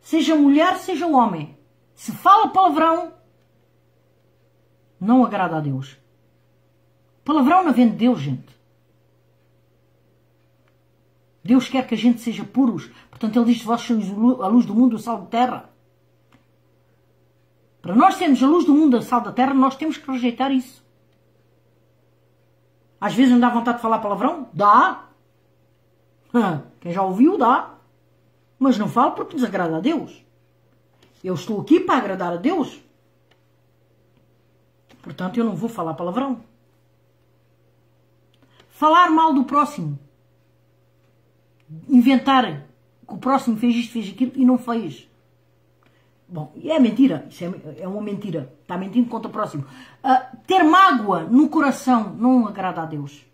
Seja mulher, seja homem. Se fala palavrão, não agrada a Deus. Palavrão não vem de Deus, gente. Deus quer que a gente seja puros. Portanto, Ele diz: vós sois a luz do mundo, o sal da terra. Para nós sermos a luz do mundo, o sal da terra, nós temos que rejeitar isso. Às vezes não dá vontade de falar palavrão? Dá. Quem já ouviu, dá. Mas não falo porque desagrada a Deus. Eu estou aqui para agradar a Deus. Portanto, eu não vou falar palavrão. Falar mal do próximo. Inventar que o próximo fez isto, fez aquilo e não fez. Bom, é mentira. Isso é, é uma mentira. Está mentindo contra o próximo. Uh, ter mágoa no coração não agrada a Deus.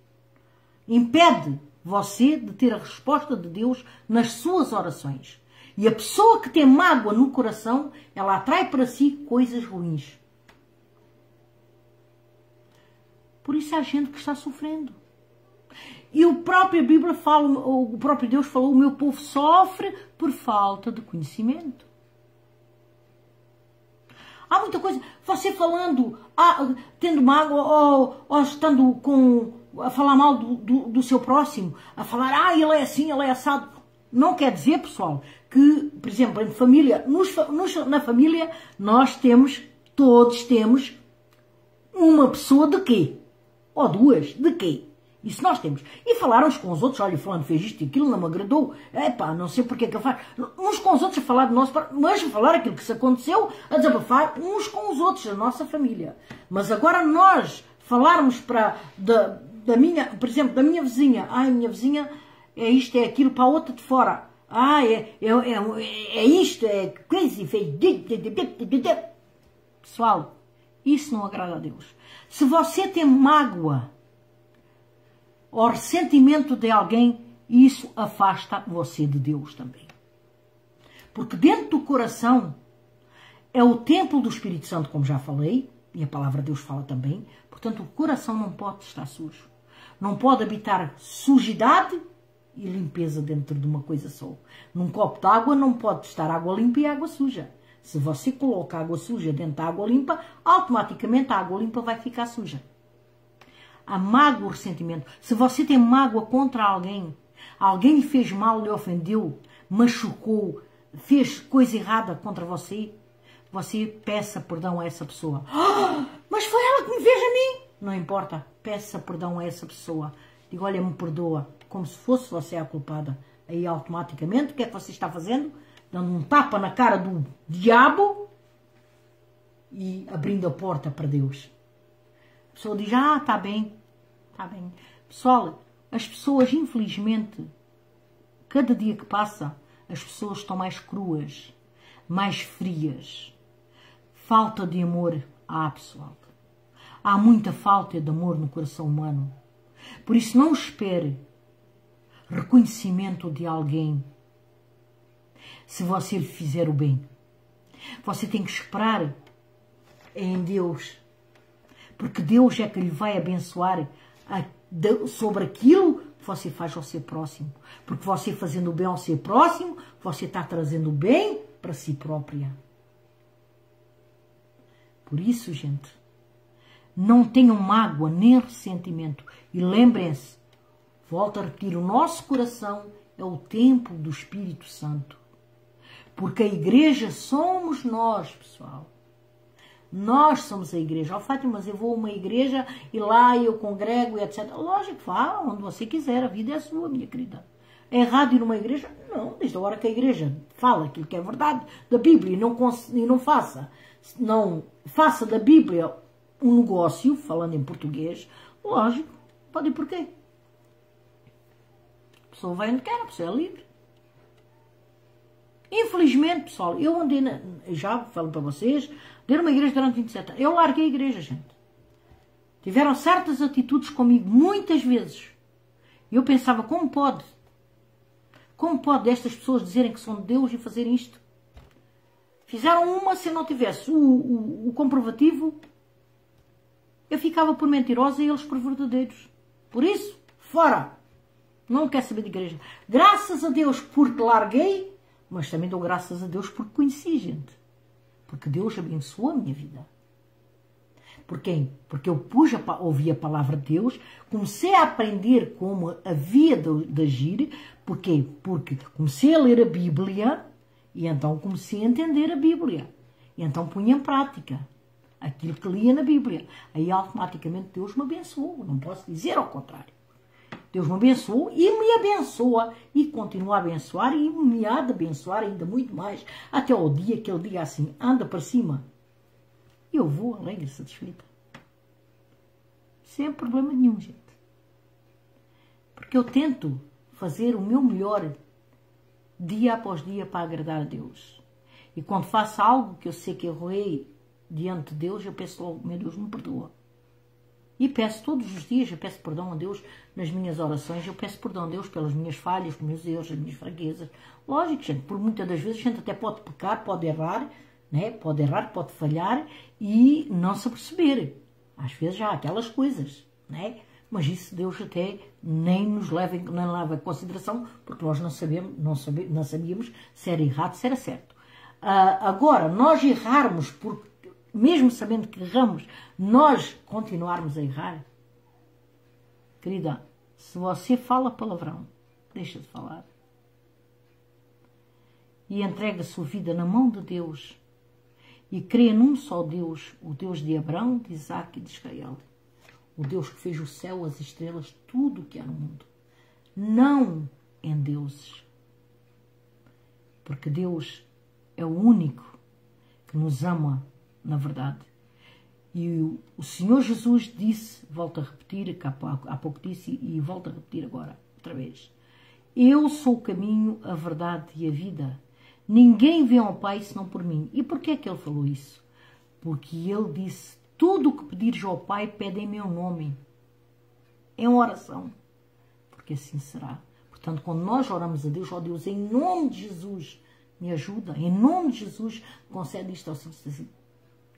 Impede você de ter a resposta de Deus nas suas orações. E a pessoa que tem mágoa no coração, ela atrai para si coisas ruins. Por isso há gente que está sofrendo. E o próprio Bíblia fala, o próprio Deus falou, o meu povo sofre por falta de conhecimento. Há muita coisa, você falando, ah, tendo mágoa ou, ou estando com, a falar mal do, do, do seu próximo, a falar, ah, ele é assim, ele é assado. Não quer dizer, pessoal, que, por exemplo, em família, nos, nos, na família, nós temos, todos temos, uma pessoa de quê? Ou duas, de quê? Isso nós temos. E falar uns com os outros, olha, fulano fez isto e aquilo, não me agradou. Epá, não sei porque é que eu faço. Uns com os outros a falar de nós, mas a falar aquilo que se aconteceu, a desabafar uns com os outros, a nossa família. Mas agora nós falarmos para, da, da minha, por exemplo, da minha vizinha. Ai, minha vizinha é isto, é aquilo, para a outra de fora. Ah, é, é, é, é isto, é crazy, fez... Pessoal, isso não agrada a Deus. Se você tem mágoa ou ressentimento de alguém, isso afasta você de Deus também. Porque dentro do coração é o templo do Espírito Santo, como já falei, e a palavra de Deus fala também. Portanto, o coração não pode estar sujo. Não pode habitar sujidade e limpeza dentro de uma coisa só. Num copo de água não pode estar água limpa e água suja. Se você coloca água suja dentro da água limpa, automaticamente a água limpa vai ficar suja. A mágoa, o ressentimento. Se você tem mágoa contra alguém, alguém lhe fez mal, lhe ofendeu, machucou, fez coisa errada contra você, você peça perdão a essa pessoa. Oh, mas foi ela que me fez a mim. Não importa, peça perdão a essa pessoa. Diga, olha, me perdoa, como se fosse você a culpada. Aí automaticamente, o que é que você está fazendo? Dando um tapa na cara do diabo e abrindo a porta para Deus. A pessoa diz, ah, está bem. Tá bem. Pessoal, as pessoas, infelizmente, cada dia que passa, as pessoas estão mais cruas, mais frias. Falta de amor há, pessoal. Há muita falta de amor no coração humano. Por isso, não espere reconhecimento de alguém se você lhe fizer o bem. Você tem que esperar em Deus, porque Deus é que lhe vai abençoar a, de, sobre aquilo que você faz ao seu próximo. Porque você fazendo o bem ao seu próximo, você está trazendo o bem para si própria. Por isso, gente, não tenham mágoa nem ressentimento. E lembrem-se, volto a repetir, o nosso coração é o templo do Espírito Santo. Porque a igreja somos nós, pessoal. Nós somos a igreja. Ó, Fátima, mas eu vou a uma igreja e lá eu congrego e etcétera. Lógico, vá onde você quiser, a vida é sua, minha querida. É errado ir numa igreja? Não, desde a hora que a igreja fala aquilo que é verdade da Bíblia e não, e não faça. Não faça da Bíblia um negócio, falando em português, lógico, pode ir por quê? A pessoa vai onde quer, a pessoa é livre. Infelizmente, pessoal, eu andei, na, já falo para vocês, dei numa igreja durante vinte e sete anos. Eu larguei a igreja, gente. Tiveram certas atitudes comigo, muitas vezes. E eu pensava, como pode? Como pode estas pessoas dizerem que são de Deus e fazerem isto? Fizeram uma, se não tivesse o, o, o comprovativo, eu ficava por mentirosa e eles por verdadeiros. Por isso, fora! Não quer saber de igreja. Graças a Deus porque larguei, mas também dou graças a Deus porque conheci gente. Porque Deus abençoou a minha vida. Por quem? Porque eu pus a, ouvi a palavra de Deus, comecei a aprender como havia de, de agir. Por quê? Porque comecei a ler a Bíblia e então comecei a entender a Bíblia. E então punha em prática aquilo que lia na Bíblia. Aí automaticamente Deus me abençoou, não posso dizer ao contrário. Deus me abençoou e me abençoa e continua a abençoar e me há de abençoar ainda muito mais até o dia que Ele diga assim, anda para cima. Eu vou alegre e satisfeita. Sem problema nenhum, gente. Porque eu tento fazer o meu melhor dia após dia para agradar a Deus. E quando faço algo que eu sei que errei diante de Deus, eu peço logo, meu Deus, me perdoa. E peço todos os dias, eu peço perdão a Deus nas minhas orações, eu peço perdão a Deus pelas minhas falhas, pelos meus erros, as minhas fraquezas. Lógico, gente, por muitas das vezes a gente até pode pecar, pode errar, né? Pode errar, pode falhar e não se aperceber. Às vezes há aquelas coisas, né? Mas isso Deus até nem nos leva, nem leva em consideração, porque nós não sabemos, não sabemos, não sabíamos se era errado, se era certo. Uh, agora, nós errarmos porque mesmo sabendo que erramos, nós continuarmos a errar. Querida, se você fala palavrão, deixa de falar. E entrega a sua vida na mão de Deus. E crê num só Deus, o Deus de Abraão, de Isaac e de Israel. O Deus que fez o céu, as estrelas, tudo o que há no mundo. Não em deuses. Porque Deus é o único que nos ama. Na verdade, e o Senhor Jesus disse, volto a repetir, que há pouco disse e volto a repetir agora, outra vez, eu sou o caminho, a verdade e a vida, ninguém vem ao Pai senão por mim. E porquê é que Ele falou isso? Porque Ele disse, tudo o que pedires ao Pai, pede em meu nome, em oração, porque assim será. Portanto, quando nós oramos a Deus, ó Deus, em nome de Jesus, me ajuda, em nome de Jesus, concede isto ao Senhor.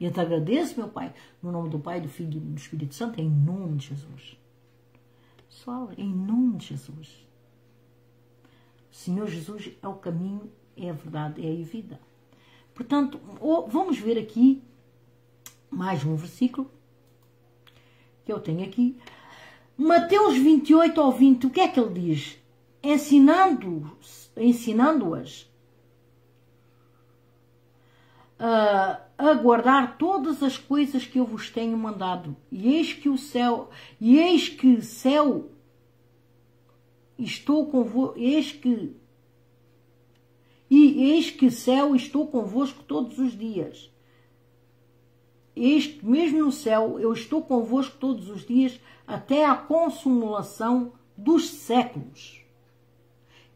E eu te agradeço, meu Pai, no nome do Pai, do Filho e do Espírito Santo, em nome de Jesus. Pessoal, em nome de Jesus. O Senhor Jesus é o caminho, é a verdade, é a vida. Portanto, vamos ver aqui mais um versículo que eu tenho aqui. Mateus vinte e oito ao vinte, o que é que ele diz? Ensinando-as, ensinando-as, Uh, a guardar todas as coisas que eu vos tenho mandado. E eis que o céu, e eis que céu, estou convosco, eis que, e eis que céu, estou convosco todos os dias. Eis que mesmo no céu, eu estou convosco todos os dias, até à consumação dos séculos.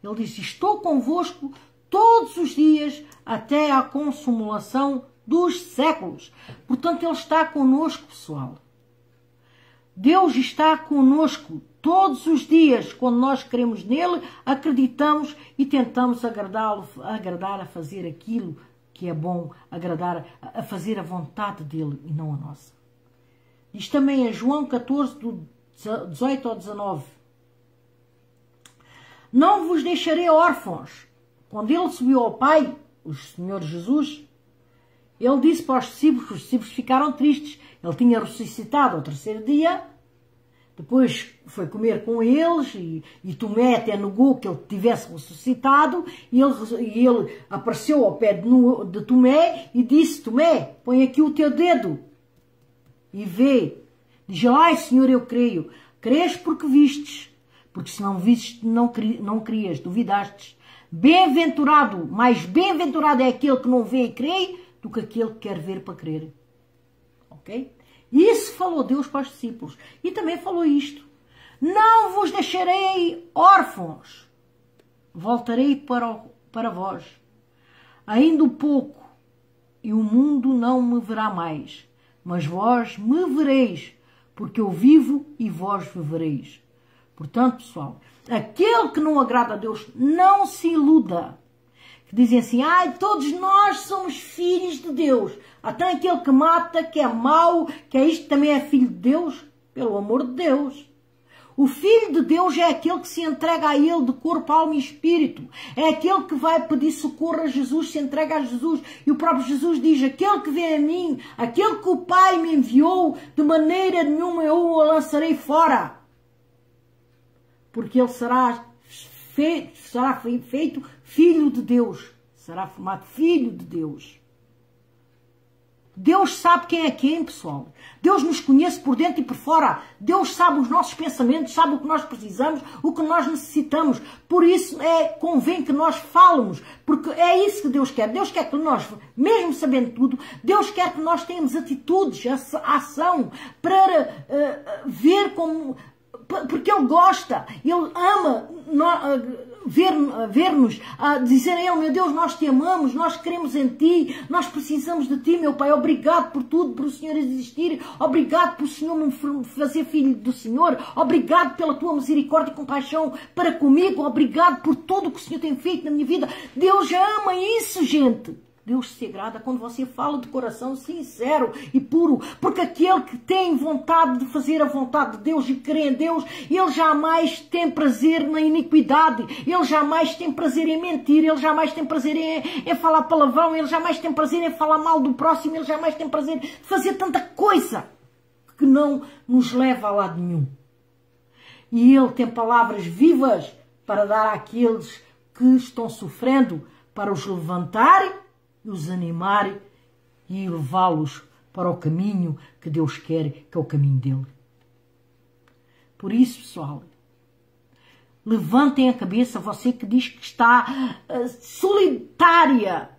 Ele disse, estou convosco todos os dias, até à consumação dos séculos. Portanto, Ele está conosco, pessoal. Deus está conosco todos os dias, quando nós cremos nele, acreditamos e tentamos agradá-lo, agradar a fazer aquilo que é bom, agradar a fazer a vontade dele e não a nossa. Diz também em João catorze, do dezoito ao dezanove. Não vos deixarei órfãos. Quando ele subiu ao Pai, o Senhor Jesus, ele disse para os discípulos, os discípulos ficaram tristes. Ele tinha ressuscitado ao terceiro dia, depois foi comer com eles, e, e Tomé até negou que ele tivesse ressuscitado, e ele, e ele apareceu ao pé de, de Tomé e disse, Tomé, põe aqui o teu dedo e vê. Diz, ai Senhor, eu creio. Crês porque vistes, porque se não vistes, não, não crias, duvidastes. Bem-aventurado, mais bem-aventurado é aquele que não vê e crê, do que aquele que quer ver para crer. Ok? Isso falou Deus para os discípulos. E também falou isto. Não vos deixarei órfãos. Voltarei para, o, para vós. Ainda um pouco, e o mundo não me verá mais. Mas vós me vereis, porque eu vivo e vós vivereis. Portanto, pessoal, aquele que não agrada a Deus, não se iluda. Que dizem assim, ai, todos nós somos filhos de Deus. Até aquele que mata, que é mau, que é isto também é filho de Deus. Pelo amor de Deus. O Filho de Deus é aquele que se entrega a Ele de corpo, alma e espírito. É aquele que vai pedir socorro a Jesus, se entrega a Jesus. E o próprio Jesus diz, aquele que vem a mim, aquele que o Pai me enviou, de maneira nenhuma eu o lançarei fora. Porque ele será, fe... será feito Filho de Deus. Será formado Filho de Deus. Deus sabe quem é quem, pessoal. Deus nos conhece por dentro e por fora. Deus sabe os nossos pensamentos, sabe o que nós precisamos, o que nós necessitamos. Por isso é, convém que nós falemos, porque é isso que Deus quer. Deus quer que nós, mesmo sabendo tudo, Deus quer que nós tenhamos atitudes, ação, para uh, ver como... Porque Ele gosta, Ele ama... Nós, uh, ver-nos, ver uh, dizer a Ele, meu Deus, nós te amamos, nós queremos em Ti, nós precisamos de Ti, meu Pai, obrigado por tudo, por o Senhor existir, obrigado por o Senhor me fazer filho do Senhor, obrigado pela Tua misericórdia e compaixão para comigo, obrigado por tudo que o Senhor tem feito na minha vida. Deus ama isso, gente. Deus se agrada quando você fala de coração sincero e puro, porque aquele que tem vontade de fazer a vontade de Deus e crer em Deus, ele jamais tem prazer na iniquidade, ele jamais tem prazer em mentir, ele jamais tem prazer em, em falar palavrão, ele jamais tem prazer em falar mal do próximo, ele jamais tem prazer em fazer tanta coisa que não nos leva a lado nenhum. E ele tem palavras vivas para dar àqueles que estão sofrendo, para os levantarem, os animar e levá-los para o caminho que Deus quer, que é o caminho dele. Por isso, pessoal, levantem a cabeça, você que diz que está uh, solitária,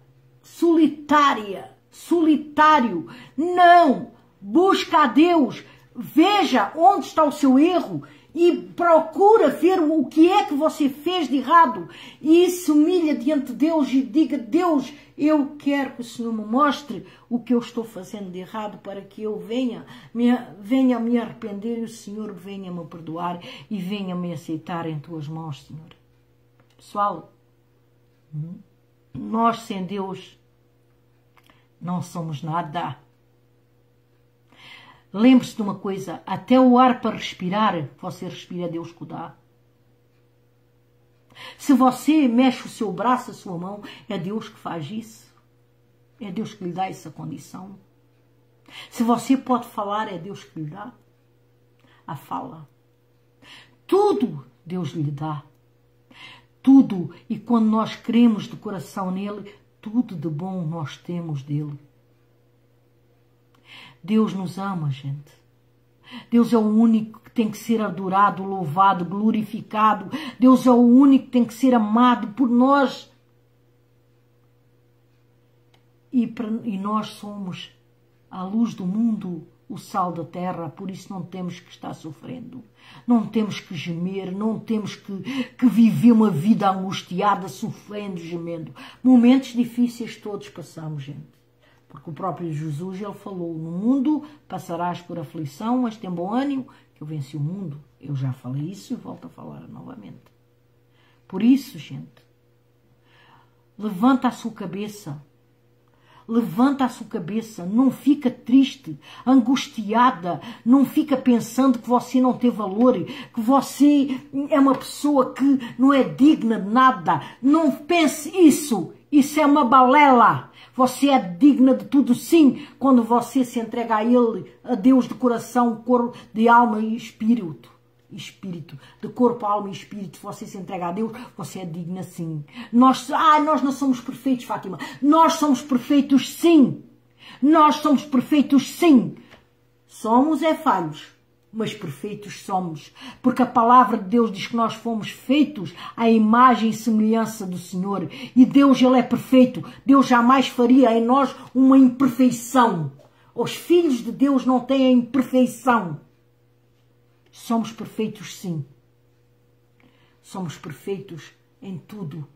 solitária, solitário. Não! Busca a Deus, veja onde está o seu erro e procura ver o que é que você fez de errado e se humilha diante de Deus e diga, Deus, eu quero que o Senhor me mostre o que eu estou fazendo de errado para que eu venha me, venha me arrepender e o Senhor venha me perdoar e venha me aceitar em Tuas mãos, Senhor. Pessoal, nós sem Deus não somos nada. Lembre-se de uma coisa, até o ar para respirar, você respira, Deus que o dá. Se você mexe o seu braço, a sua mão, é Deus que faz isso. É Deus que lhe dá essa condição. Se você pode falar, é Deus que lhe dá a fala. Tudo Deus lhe dá. Tudo. E quando nós cremos de coração nele, tudo de bom nós temos dele. Deus nos ama, gente. Deus é o único que tem que ser adorado, louvado, glorificado. Deus é o único que tem que ser amado por nós. E, pra, e nós somos a luz do mundo, o sal da terra, por isso não temos que estar sofrendo. Não temos que gemer, não temos que, que viver uma vida angustiada, sofrendo, gemendo. Momentos difíceis todos passamos, gente. Porque o próprio Jesus, ele falou, no mundo passarás por aflição, mas tem bom ânimo, que eu venci o mundo. Eu já falei isso e volto a falar novamente. Por isso, gente, levanta a sua cabeça. Levanta a sua cabeça, não fica triste, angustiada, não fica pensando que você não tem valor, que você é uma pessoa que não é digna de nada. Não pense isso, isso é uma balela. Você é digna de tudo, sim, quando você se entrega a Ele, a Deus de coração, corpo, de alma e espírito. Espírito, de corpo, alma e espírito, você se entrega a Deus, você é digna, sim. Nós, ah, nós não somos perfeitos, Fátima. Nós somos perfeitos, sim. Nós somos perfeitos, sim. Somos é falhos, mas perfeitos somos. Porque a palavra de Deus diz que nós fomos feitos à imagem e semelhança do Senhor. E Deus, Ele é perfeito. Deus jamais faria em nós uma imperfeição. Os filhos de Deus não têm a imperfeição. Somos perfeitos, sim. Somos perfeitos em tudo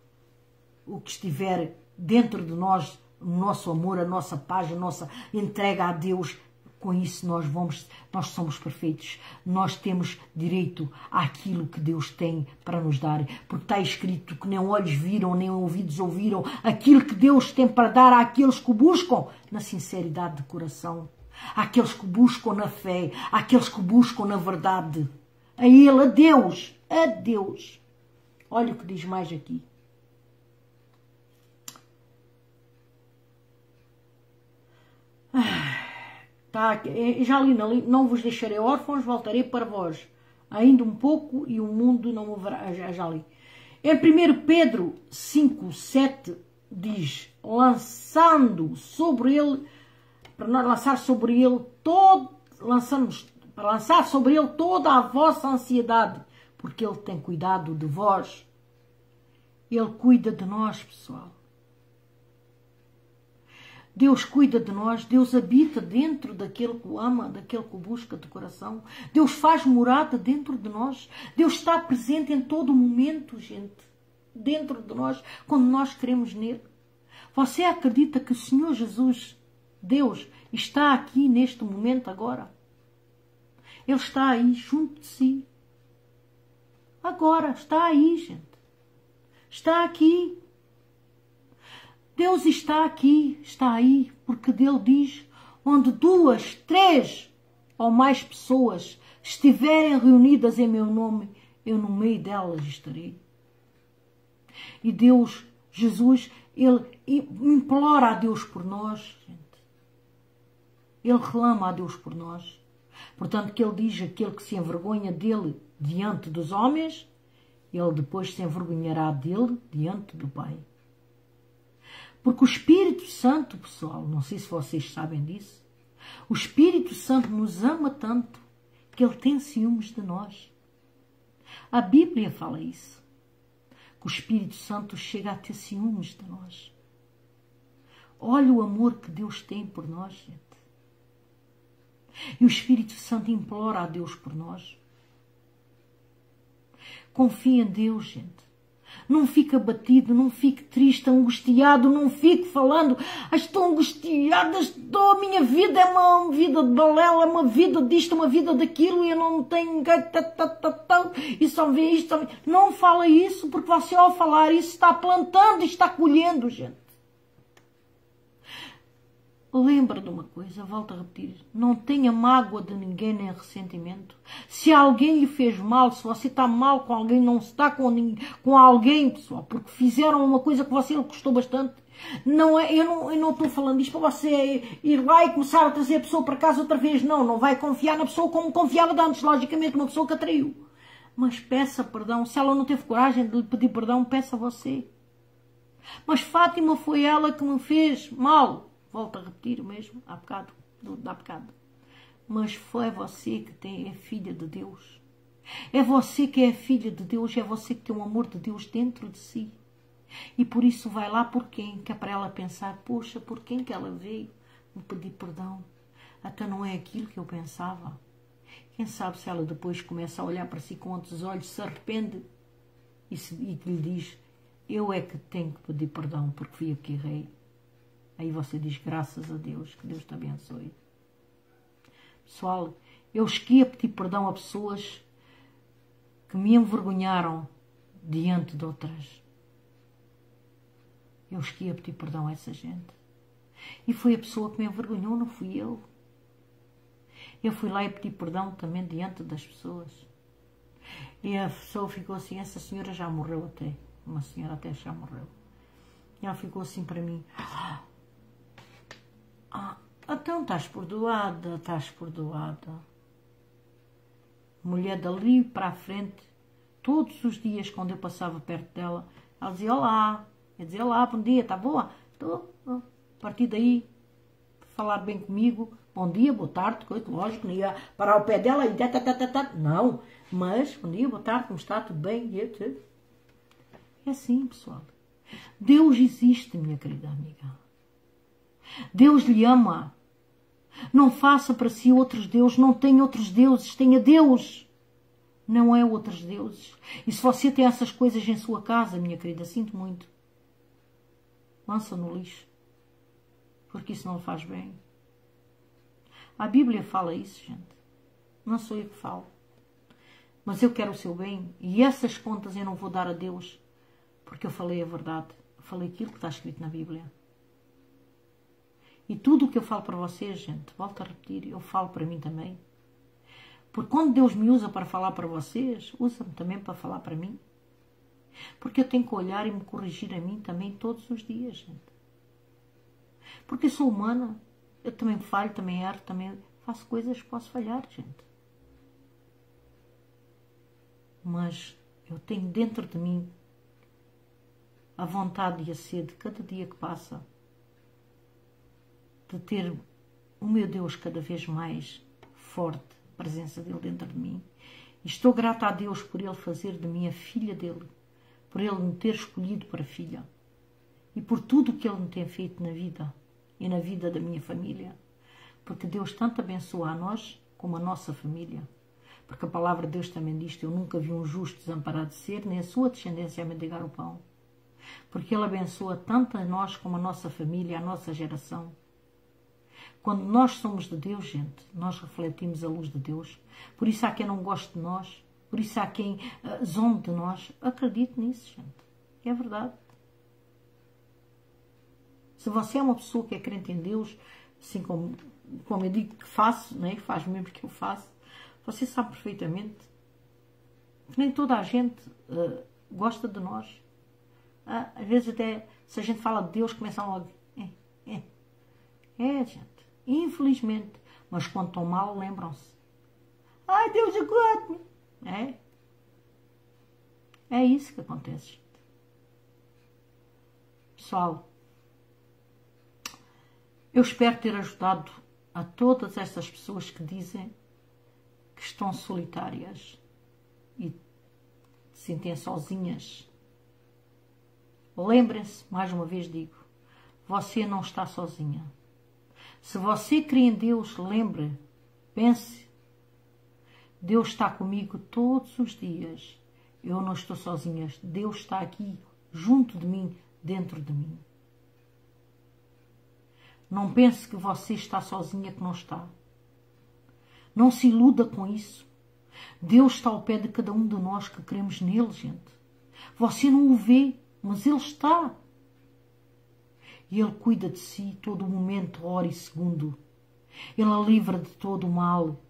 o que estiver dentro de nós, o nosso amor, a nossa paz, a nossa entrega a Deus. Com isso nós vamos, nós somos perfeitos. Nós temos direito àquilo que Deus tem para nos dar. Porque está escrito que nem olhos viram, nem ouvidos ouviram. Aquilo que Deus tem para dar àqueles que o buscam na sinceridade de coração. Aqueles que buscam na fé, aqueles que buscam na verdade, a Ele, a Deus, a Deus. Olha o que diz mais aqui. Tá, já li, não, não vos deixarei órfãos, voltarei para vós. Ainda um pouco e o mundo não haverá. Já, já li. Em primeiro Pedro cinco, sete diz, lançando sobre ele, para nós lançar sobre ele todo, lançamos, para lançar sobre ele toda a vossa ansiedade, porque ele tem cuidado de vós. Ele cuida de nós, pessoal. Deus cuida de nós, Deus habita dentro daquele que o ama, daquele que o busca de coração. Deus faz morada dentro de nós. Deus está presente em todo momento, gente, dentro de nós, quando nós cremos nele. Você acredita que o Senhor Jesus, Deus, está aqui neste momento agora? Ele está aí junto de si. Agora, está aí, gente. Está aqui. Deus está aqui, está aí, porque Deus diz, onde duas, três ou mais pessoas estiverem reunidas em meu nome, eu no meio delas estarei. E Deus, Jesus, Ele implora a Deus por nós, gente. Ele reclama a Deus por nós. Portanto, que Ele diz, aquele que se envergonha dele diante dos homens, ele depois se envergonhará dele diante do Pai. Porque o Espírito Santo, pessoal, não sei se vocês sabem disso, o Espírito Santo nos ama tanto que Ele tem ciúmes de nós. A Bíblia fala isso, que o Espírito Santo chega a ter ciúmes de nós. Olha o amor que Deus tem por nós, gente. E o Espírito Santo implora a Deus por nós. Confie em Deus, gente. Não fique abatido, não fique triste, angustiado, não fique falando, estou angustiada, estou, a minha vida é uma vida de balela, é uma vida disto, uma vida daquilo, e eu não tenho, e só vê isto, só... Não fala isso, porque você ao falar isso está plantando e está colhendo, gente. Lembra de uma coisa, volto a repetir, não tenha mágoa de ninguém nem ressentimento. Se alguém lhe fez mal, se você está mal com alguém, não está com, ninguém, com alguém, pessoal, porque fizeram uma coisa que você lhe custou bastante. Não, eu não eu não estou falando isto para você ir lá e começar a trazer a pessoa para casa outra vez. Não, não vai confiar na pessoa como confiava de antes, logicamente, uma pessoa que atraiu. Mas peça perdão, se ela não teve coragem de lhe pedir perdão, peça a você. Mas Fátima foi ela que me fez mal. Volto a repetir o mesmo, há bocado, há bocado. Mas foi você que tem, é filha de Deus. É você que é filha de Deus, é você que tem o amor de Deus dentro de si. E por isso vai lá por quem? Que é para ela pensar, poxa, por quem que ela veio me pedir perdão? Até não é aquilo que eu pensava. Quem sabe se ela depois começa a olhar para si com outros olhos, se arrepende e, se, e lhe diz, eu é que tenho que pedir perdão porque fui eu que errei. Aí você diz, graças a Deus, que Deus te abençoe. Pessoal, eu esqueci a pedir perdão a pessoas que me envergonharam diante de outras. Eu esqueci a pedir perdão a essa gente. E foi a pessoa que me envergonhou, não fui eu. Eu fui lá e pedi perdão também diante das pessoas. E a pessoa ficou assim, essa senhora já morreu até. Uma senhora até já morreu. E ela ficou assim para mim... Ah, então estás perdoada, estás perdoada. Mulher dali para a frente, todos os dias quando eu passava perto dela, ela dizia olá, eu dizia olá, bom dia, está boa? Estou. A partir daí, falar bem comigo, bom dia, boa tarde, coisa, lógico, não ia parar ao pé dela e tata, tata, tata, não, mas bom dia, boa tarde, como está, tudo bem? É assim, pessoal. Deus existe, minha querida amiga. Deus lhe ama. Não faça para si outros deuses. Não tenha outros deuses. Tenha Deus. Não é outros deuses. E se você tem essas coisas em sua casa, minha querida, sinto muito. Lança no lixo. Porque isso não lhe faz bem. A Bíblia fala isso, gente. Não sou eu que falo. Mas eu quero o seu bem. E essas contas eu não vou dar a Deus. Porque eu falei a verdade. Eu falei aquilo que está escrito na Bíblia. E tudo o que eu falo para vocês, gente, volto a repetir, eu falo para mim também. Porque quando Deus me usa para falar para vocês, usa-me também para falar para mim. Porque eu tenho que olhar e me corrigir a mim também todos os dias, gente. Porque eu sou humana, eu também falho, também erro, também faço coisas que posso falhar, gente. Mas eu tenho dentro de mim a vontade e a sede, cada dia que passa, de ter o meu Deus cada vez mais forte, a presença dele dentro de mim. E estou grata a Deus por ele fazer de mim a filha dele, por ele me ter escolhido para filha e por tudo que ele me tem feito na vida e na vida da minha família. Porque Deus tanto abençoa a nós como a nossa família. Porque a palavra de Deus também diz: eu nunca vi um justo desamparado de ser, nem a sua descendência a mendigar o pão. Porque ele abençoa tanto a nós como a nossa família, a nossa geração. Quando nós somos de Deus, gente, nós refletimos a luz de Deus. Por isso há quem não goste de nós, por isso há quem uh, zombe de nós. Acredito nisso, gente. É verdade. Se você é uma pessoa que é crente em Deus, assim como, como eu digo que faço, né? Faz mesmo que eu faço, você sabe perfeitamente que nem toda a gente uh, gosta de nós. Uh, às vezes até, se a gente fala de Deus, começa logo. É, é, é gente, infelizmente. Mas quando estão mal, lembram-se. Ai, Deus aguarde-me. É, é isso que acontece, gente. Pessoal, eu espero ter ajudado a todas estas pessoas que dizem que estão solitárias e se sentem sozinhas. Lembrem-se, mais uma vez digo, você não está sozinha. Se você crê em Deus, lembre, pense, Deus está comigo todos os dias. Eu não estou sozinha. Deus está aqui, junto de mim, dentro de mim. Não pense que você está sozinha, que não está. Não se iluda com isso. Deus está ao pé de cada um de nós que cremos nele, gente. Você não o vê, mas ele está. E ele cuida de si todo momento, hora e segundo. Ele a livra de todo o mal.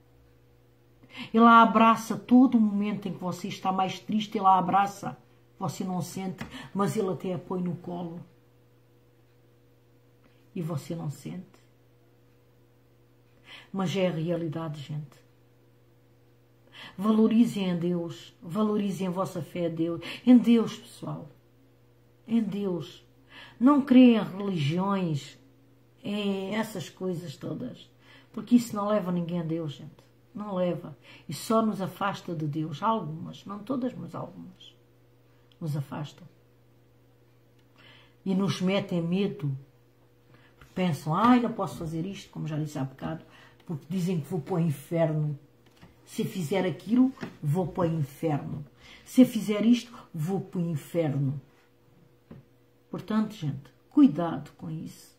Ele a abraça todo o momento em que você está mais triste. Ele a abraça. Você não sente, mas ele até a põe no colo. E você não sente. Mas é a realidade, gente. Valorizem a Deus. Valorizem a vossa fé a Deus. Em Deus, pessoal. Em Deus. Não creem em religiões, em essas coisas todas. Porque isso não leva ninguém a Deus, gente. Não leva. E só nos afasta de Deus. Algumas, não todas, mas algumas. Nos afastam. E nos metem medo. Pensam, ai, não posso fazer isto, como já disse há bocado, porque dizem que vou para o inferno. Se fizer aquilo, vou para o inferno. Se fizer isto, vou para o inferno. Portanto, gente, cuidado com isso.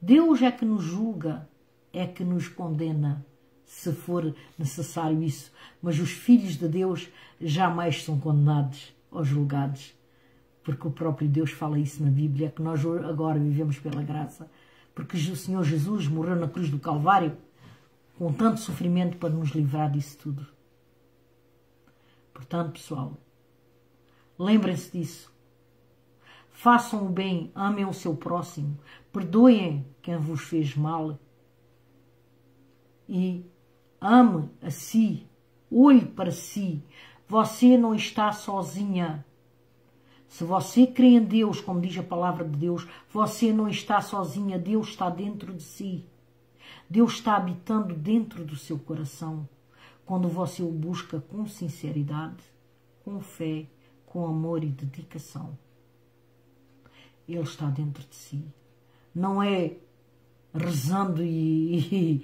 Deus é que nos julga, é que nos condena, se for necessário isso. Mas os filhos de Deus jamais são condenados ou julgados. Porque o próprio Deus fala isso na Bíblia, que nós agora vivemos pela graça. Porque o Senhor Jesus morreu na cruz do Calvário com tanto sofrimento para nos livrar disso tudo. Portanto, pessoal, lembrem-se disso. Façam o bem, amem o seu próximo, perdoem quem vos fez mal e ame a si, olhe para si. Você não está sozinha. Se você crê em Deus, como diz a palavra de Deus, você não está sozinha. Deus está dentro de si. Deus está habitando dentro do seu coração. Quando você o busca com sinceridade, com fé, com amor e dedicação. Ele está dentro de si. Não é rezando e, e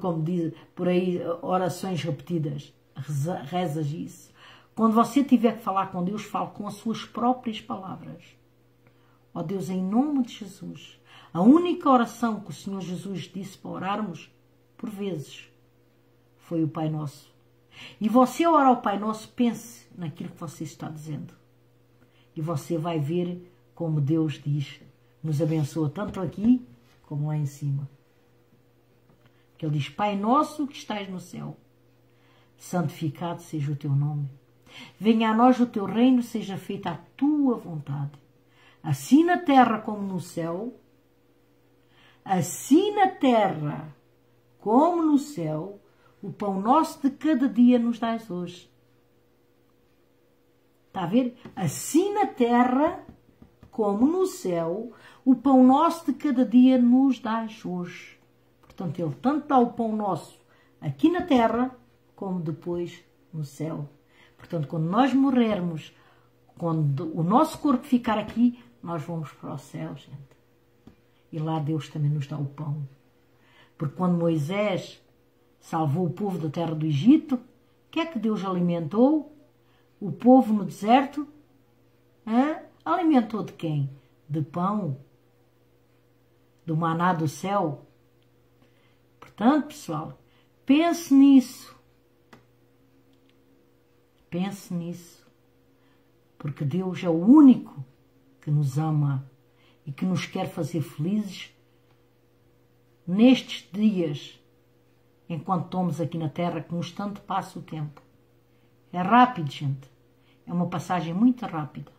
como diz por aí, orações repetidas. Reza, rezas isso. Quando você tiver que falar com Deus, fale com as suas próprias palavras. Ó Deus, em nome de Jesus, a única oração que o Senhor Jesus disse para orarmos, por vezes, foi o Pai Nosso. E você ora ao Pai Nosso, pense naquilo que você está dizendo. E você vai ver como Deus diz, nos abençoa tanto aqui como lá em cima. Porque ele diz, Pai Nosso que estás no céu, santificado seja o teu nome. Venha a nós o teu reino, seja feita a tua vontade, assim na terra como no céu, assim na terra como no céu, o pão nosso de cada dia nos dás hoje. Está a ver? Assim na terra como no céu, o pão nosso de cada dia nos dás hoje. Portanto, Ele tanto dá o pão nosso aqui na terra, como depois no céu. Portanto, quando nós morrermos, quando o nosso corpo ficar aqui, nós vamos para o céu, gente. E lá Deus também nos dá o pão. Porque quando Moisés salvou o povo da terra do Egito, o que é que Deus alimentou? O povo no deserto? Hã? Alimentou de quem? De pão. Do maná do céu. Portanto, pessoal, pense nisso. Pense nisso. Porque Deus é o único que nos ama e que nos quer fazer felizes nestes dias, enquanto estamos aqui na Terra, que nos tanto passa o tempo. É rápido, gente. É uma passagem muito rápida.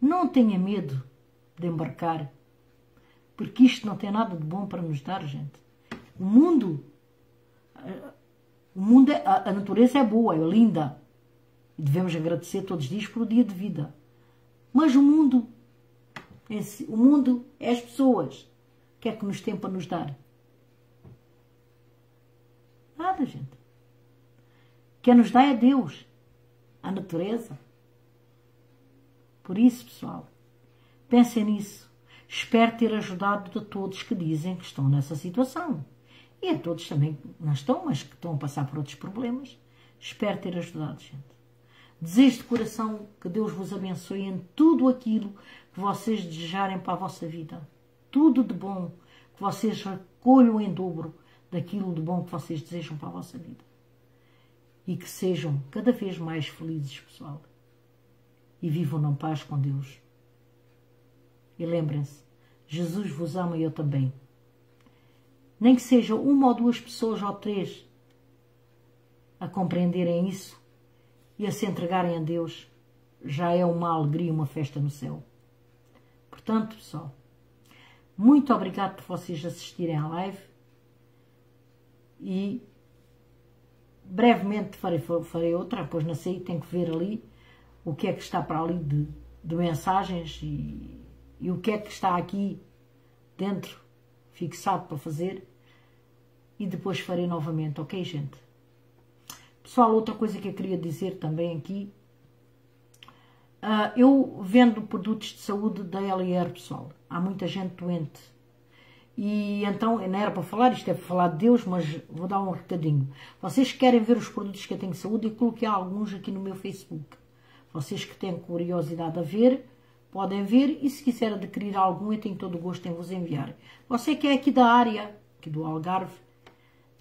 Não tenha medo de embarcar, porque isto não tem nada de bom para nos dar, gente. O mundo, o mundo é, a natureza é boa, é linda. E devemos agradecer todos os dias pelo dia de vida. Mas o mundo, esse, o mundo é as pessoas. O que é que nos tem para nos dar? Nada, gente. Quem nos dá é Deus, a natureza. Por isso, pessoal, pensem nisso. Espero ter ajudado a todos que dizem que estão nessa situação. E a todos também que não estão, mas que estão a passar por outros problemas. Espero ter ajudado, gente. Desejo de coração que Deus vos abençoe em tudo aquilo que vocês desejarem para a vossa vida. Tudo de bom, que vocês recolham em dobro daquilo de bom que vocês desejam para a vossa vida. E que sejam cada vez mais felizes, pessoal. E vivam na paz com Deus. E lembrem-se, Jesus vos ama e eu também. Nem que sejam uma ou duas pessoas ou três a compreenderem isso e a se entregarem a Deus, já é uma alegria, uma festa no céu. Portanto, pessoal, muito obrigado por vocês assistirem à live e brevemente farei, farei outra, pois não sei, tenho que ver ali o que é que está para ali de, de mensagens e, e o que é que está aqui dentro fixado para fazer e depois farei novamente, ok, gente? Pessoal, outra coisa que eu queria dizer também aqui, uh, eu vendo produtos de saúde da L R, pessoal. Há muita gente doente. E então, não era para falar, isto é para falar de Deus, mas vou dar um recadinho. Vocês querem ver os produtos que eu tenho de saúde, eu coloquei alguns aqui no meu Facebook. Vocês que têm curiosidade a ver, podem ver e se quiser adquirir algum, eu tenho todo o gosto em vos enviar. Você que é aqui da área, aqui do Algarve,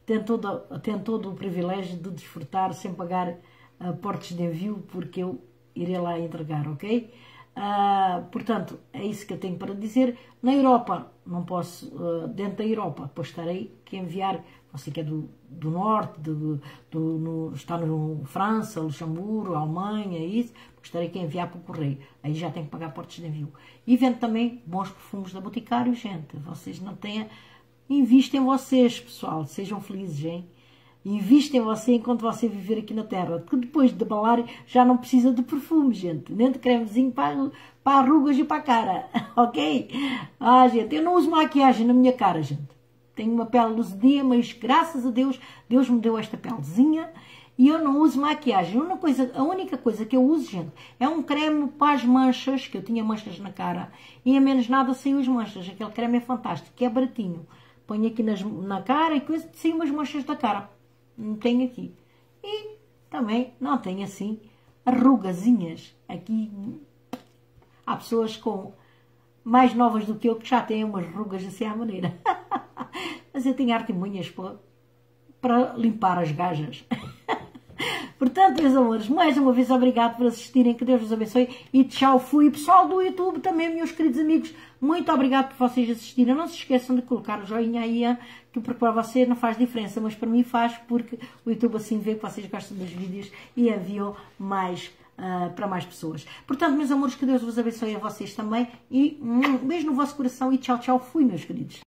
tem todo, tem todo o privilégio de desfrutar sem pagar uh, portes de envio, porque eu irei lá entregar, ok? Uh, portanto, é isso que eu tenho para dizer. Na Europa, não posso, uh, dentro da Europa, depois estarei que enviar, você que é do, do norte, do, do, no, está no França, Luxemburgo, Alemanha, isso, estarei que enviar para o correio. Aí já tem que pagar portes de envio. E vendo também bons perfumes da Boticário, gente. Vocês não tenham... Invistem em vocês, pessoal. Sejam felizes, hein? Invista em você enquanto você viver aqui na Terra. Porque depois de balar já não precisa de perfume, gente. Nem de cremezinho para, para arrugas e para a cara. Ok? Ah, gente, eu não uso maquiagem na minha cara, gente. Tenho uma pele luzidia, mas graças a Deus, Deus me deu esta pelezinha. E eu não uso maquiagem. Uma coisa, a única coisa que eu uso, gente, é um creme para as manchas, que eu tinha manchas na cara. E a menos nada saiu as manchas. Aquele creme é fantástico, que é baratinho. Ponho aqui nas, na cara e coisa, saiu umas manchas da cara. Não tenho aqui. E também não tenho assim rugazinhas. Aqui há pessoas com mais novas do que eu que já têm umas rugas assim à maneira. Mas eu tenho artimanhas para, para limpar as gajas. Portanto, meus amores, mais uma vez obrigado por assistirem, que Deus vos abençoe e tchau, fui. Pessoal do YouTube também, meus queridos amigos, muito obrigado por vocês assistirem. Não se esqueçam de colocar o joinha aí, que para vocês não faz diferença, mas para mim faz, porque o YouTube assim vê que vocês gostam dos vídeos e enviam mais uh, para mais pessoas. Portanto, meus amores, que Deus vos abençoe a vocês também e um beijo no vosso coração e tchau, tchau, fui, meus queridos.